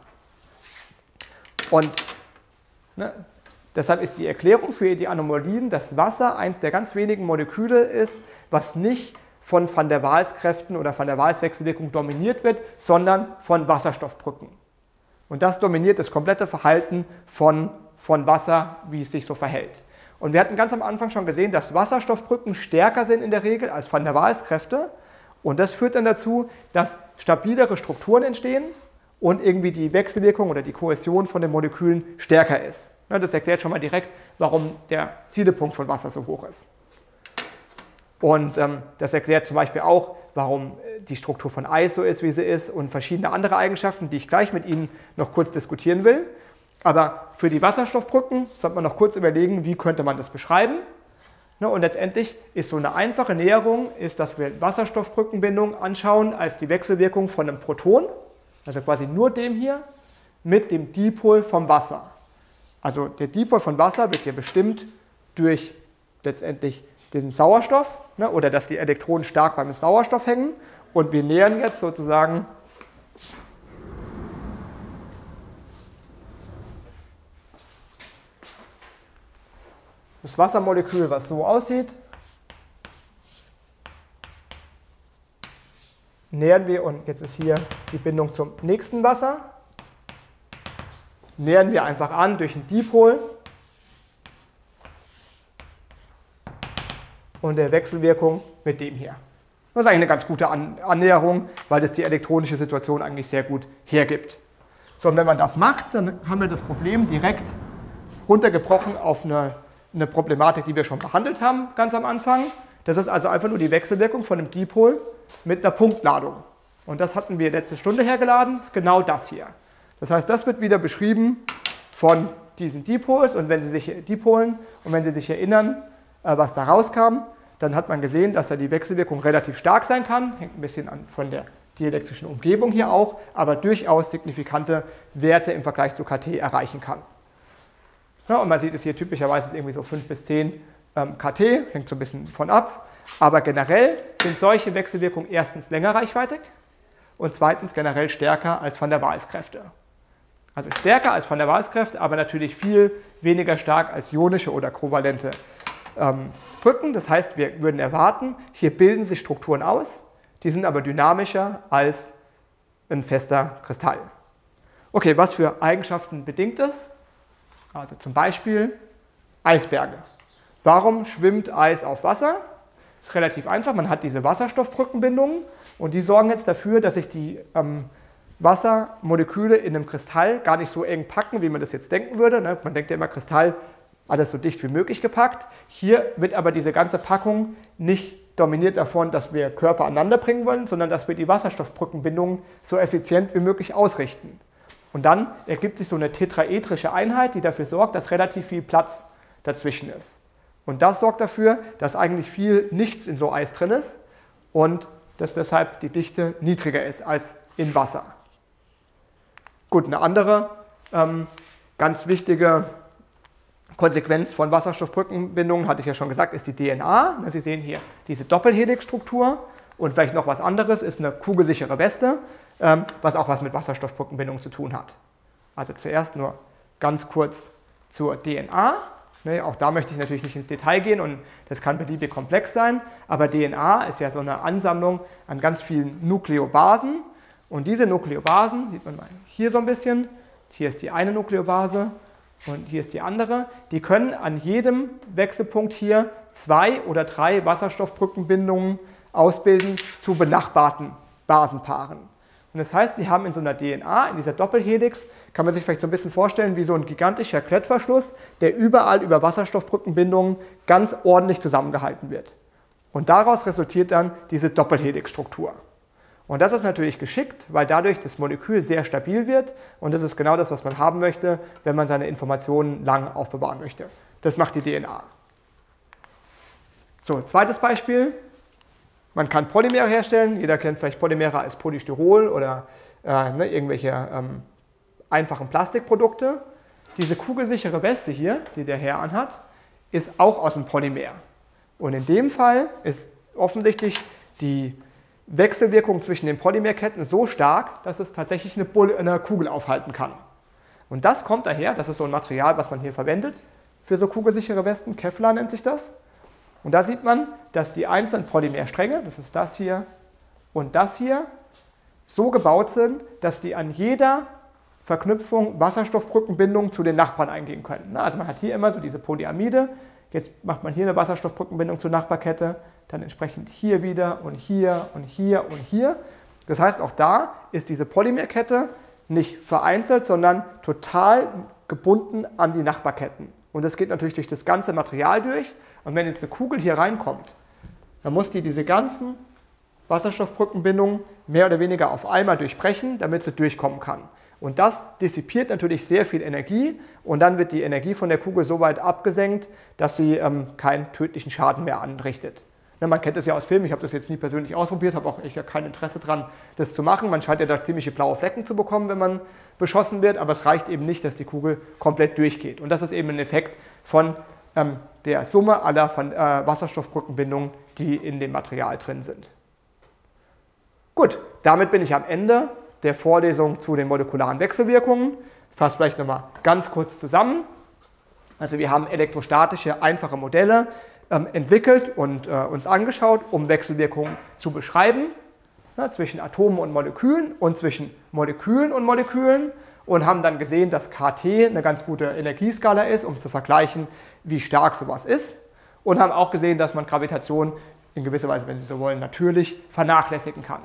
Und deshalb ist die Erklärung für die Anomalien, dass Wasser eins der ganz wenigen Moleküle ist, was nicht von Van der Waals-Kräften oder Van der Waals-Wechselwirkung dominiert wird, sondern von Wasserstoffbrücken. Und das dominiert das komplette Verhalten von Wasser, wie es sich so verhält. Und wir hatten ganz am Anfang schon gesehen, dass Wasserstoffbrücken stärker sind in der Regel als Van der Waals-Kräfte. Und das führt dann dazu, dass stabilere Strukturen entstehen und irgendwie die Wechselwirkung oder die Kohäsion von den Molekülen stärker ist. Das erklärt schon mal direkt, warum der Siedepunkt von Wasser so hoch ist. Und das erklärt zum Beispiel auch, warum die Struktur von Eis so ist, wie sie ist und verschiedene andere Eigenschaften, die ich gleich mit Ihnen noch kurz diskutieren will. Aber für die Wasserstoffbrücken sollte man noch kurz überlegen, wie könnte man das beschreiben. Und letztendlich ist so eine einfache Näherung, dass wir Wasserstoffbrückenbindung anschauen als die Wechselwirkung von einem Proton, also quasi nur dem hier, mit dem Dipol vom Wasser. Also der Dipol von Wasser wird hier bestimmt durch letztendlich den Sauerstoff oder dass die Elektronen stark beim Sauerstoff hängen. Und wir nähern jetzt sozusagen das Wassermolekül, was so aussieht, nähern wir, und jetzt ist hier die Bindung zum nächsten Wasser, nähern wir einfach an durch einen Dipol und der Wechselwirkung mit dem hier. Das ist eigentlich eine ganz gute Annäherung, weil das die elektronische Situation eigentlich sehr gut hergibt. So, und wenn man das macht, dann haben wir das Problem direkt runtergebrochen auf eine Problematik, die wir schon behandelt haben, ganz am Anfang. Das ist also einfach nur die Wechselwirkung von einem Dipol mit einer Punktladung. Und das hatten wir letzte Stunde hergeladen, ist genau das hier. Das heißt, das wird wieder beschrieben von diesen Dipolen. Und wenn Sie sich erinnern, was da rauskam, dann hat man gesehen, dass da die Wechselwirkung relativ stark sein kann. Hängt ein bisschen von der dielektrischen Umgebung hier auch, aber durchaus signifikante Werte im Vergleich zu kT erreichen kann. Ja, und man sieht es hier typischerweise irgendwie so 5 bis 10 kT, hängt so ein bisschen von ab. Aber generell sind solche Wechselwirkungen erstens länger reichweitig und zweitens generell stärker als Van der Waals-Kräfte. Also stärker als Van der Waals-Kräfte, aber natürlich viel weniger stark als ionische oder kovalente Brücken. Das heißt, wir würden erwarten, hier bilden sich Strukturen aus, die sind aber dynamischer als ein fester Kristall. Okay, was für Eigenschaften bedingt das? Also zum Beispiel Eisberge. Warum schwimmt Eis auf Wasser? Ist relativ einfach, man hat diese Wasserstoffbrückenbindungen und die sorgen jetzt dafür, dass sich die Wassermoleküle in einem Kristall gar nicht so eng packen, wie man das jetzt denken würde. Ne? Man denkt ja immer, Kristall, alles so dicht wie möglich gepackt. Hier wird aber diese ganze Packung nicht dominiert davon, dass wir Körper aneinander bringen wollen, sondern dass wir die Wasserstoffbrückenbindungen so effizient wie möglich ausrichten. Und dann ergibt sich so eine tetraedrische Einheit, die dafür sorgt, dass relativ viel Platz dazwischen ist. Und das sorgt dafür, dass eigentlich viel nicht in so Eis drin ist und dass deshalb die Dichte niedriger ist als in Wasser. Gut, eine andere ganz wichtige Konsequenz von Wasserstoffbrückenbindungen, hatte ich ja schon gesagt, ist die DNA. Sie sehen hier diese Doppelhelixstruktur und vielleicht noch was anderes ist eine kugelsichere Weste, was auch was mit Wasserstoffbrückenbindungen zu tun hat. Also zuerst nur ganz kurz zur DNA. Auch da möchte ich natürlich nicht ins Detail gehen und das kann beliebig komplex sein, aber DNA ist ja so eine Ansammlung an ganz vielen Nukleobasen und diese Nukleobasen, sieht man mal hier so ein bisschen, hier ist die eine Nukleobase und hier ist die andere, die können an jedem Wechselpunkt hier 2 oder 3 Wasserstoffbrückenbindungen ausbilden zu benachbarten Basenpaaren. Und das heißt, sie haben in so einer DNA, in dieser Doppelhelix, kann man sich vielleicht so ein bisschen vorstellen wie so ein gigantischer Klettverschluss, der überall über Wasserstoffbrückenbindungen ganz ordentlich zusammengehalten wird. Und daraus resultiert dann diese Doppelhelixstruktur. Und das ist natürlich geschickt, weil dadurch das Molekül sehr stabil wird und das ist genau das, was man haben möchte, wenn man seine Informationen lang aufbewahren möchte. Das macht die DNA. So, zweites Beispiel. Man kann Polymere herstellen, jeder kennt vielleicht Polymere als Polystyrol oder irgendwelche einfachen Plastikprodukte. Diese kugelsichere Weste hier, die der Herr anhat, ist auch aus einem Polymer. Und in dem Fall ist offensichtlich die Wechselwirkung zwischen den Polymerketten so stark, dass es tatsächlich eine Kugel aufhalten kann. Und das kommt daher, das ist so ein Material, was man hier verwendet, für so kugelsichere Westen, Kevlar nennt sich das. Und da sieht man, dass die einzelnen Polymerstränge, das ist das hier und das hier, so gebaut sind, dass die an jeder Verknüpfung Wasserstoffbrückenbindungen zu den Nachbarn eingehen können. Also man hat hier immer so diese Polyamide, jetzt macht man hier eine Wasserstoffbrückenbindung zur Nachbarkette, dann entsprechend hier wieder und hier und hier und hier. Das heißt, auch da ist diese Polymerkette nicht vereinzelt, sondern total gebunden an die Nachbarketten. Und das geht natürlich durch das ganze Material durch. Und wenn jetzt eine Kugel hier reinkommt, dann muss die diese ganzen Wasserstoffbrückenbindungen mehr oder weniger auf einmal durchbrechen, damit sie durchkommen kann. Und das dissipiert natürlich sehr viel Energie und dann wird die Energie von der Kugel so weit abgesenkt, dass sie keinen tödlichen Schaden mehr anrichtet. Na, man kennt das ja aus Filmen, ich habe das jetzt nie persönlich ausprobiert, habe auch echt kein Interesse daran, das zu machen. Man scheint ja da ziemliche blaue Flecken zu bekommen, wenn man beschossen wird, aber es reicht eben nicht, dass die Kugel komplett durchgeht. Und das ist eben ein Effekt von der Summe aller Wasserstoffbrückenbindungen, die in dem Material drin sind. Gut, damit bin ich am Ende der Vorlesung zu den molekularen Wechselwirkungen. Ich fasse vielleicht nochmal ganz kurz zusammen. Also wir haben elektrostatische, einfache Modelle entwickelt und uns angeschaut, um Wechselwirkungen zu beschreiben, zwischen Atomen und Molekülen und zwischen Molekülen und Molekülen und haben dann gesehen, dass KT eine ganz gute Energieskala ist, um zu vergleichen, wie stark sowas ist und haben auch gesehen, dass man Gravitation in gewisser Weise, wenn Sie so wollen, natürlich vernachlässigen kann.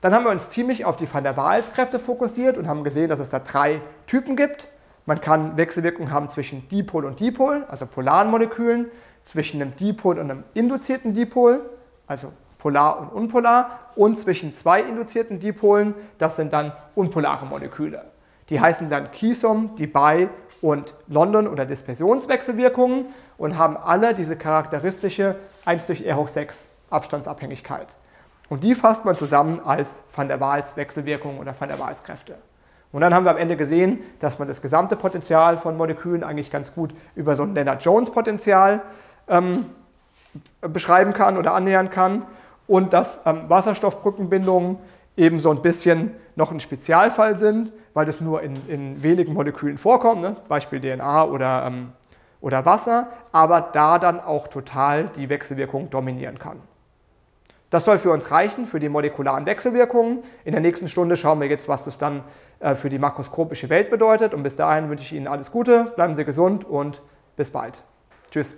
Dann haben wir uns ziemlich auf die Van der Waals-Kräfte fokussiert und haben gesehen, dass es da 3 Typen gibt. Man kann Wechselwirkungen haben zwischen Dipol und Dipol, also polaren Molekülen, zwischen einem Dipol und einem induzierten Dipol, also polar und unpolar, und zwischen 2 induzierten Dipolen, das sind dann unpolare Moleküle. Die heißen dann Keysom, Debye und London oder Dispersionswechselwirkungen und haben alle diese charakteristische 1/R⁴ Abstandsabhängigkeit. Und die fasst man zusammen als Van der Waals Wechselwirkungen oder Van der Waals Kräfte. Und dann haben wir am Ende gesehen, dass man das gesamte Potenzial von Molekülen eigentlich ganz gut über so ein Lennard-Jones-Potenzial beschreiben kann oder annähern kann und dass Wasserstoffbrückenbindungen eben so ein bisschen noch ein Spezialfall sind, weil das nur in wenigen Molekülen vorkommt, ne? Beispiel DNA oder Wasser, aber da dann auch total die Wechselwirkung dominieren kann. Das soll für uns reichen, für die molekularen Wechselwirkungen. In der nächsten Stunde schauen wir jetzt, was das dann für die makroskopische Welt bedeutet. Und bis dahin wünsche ich Ihnen alles Gute, bleiben Sie gesund und bis bald. Tschüss.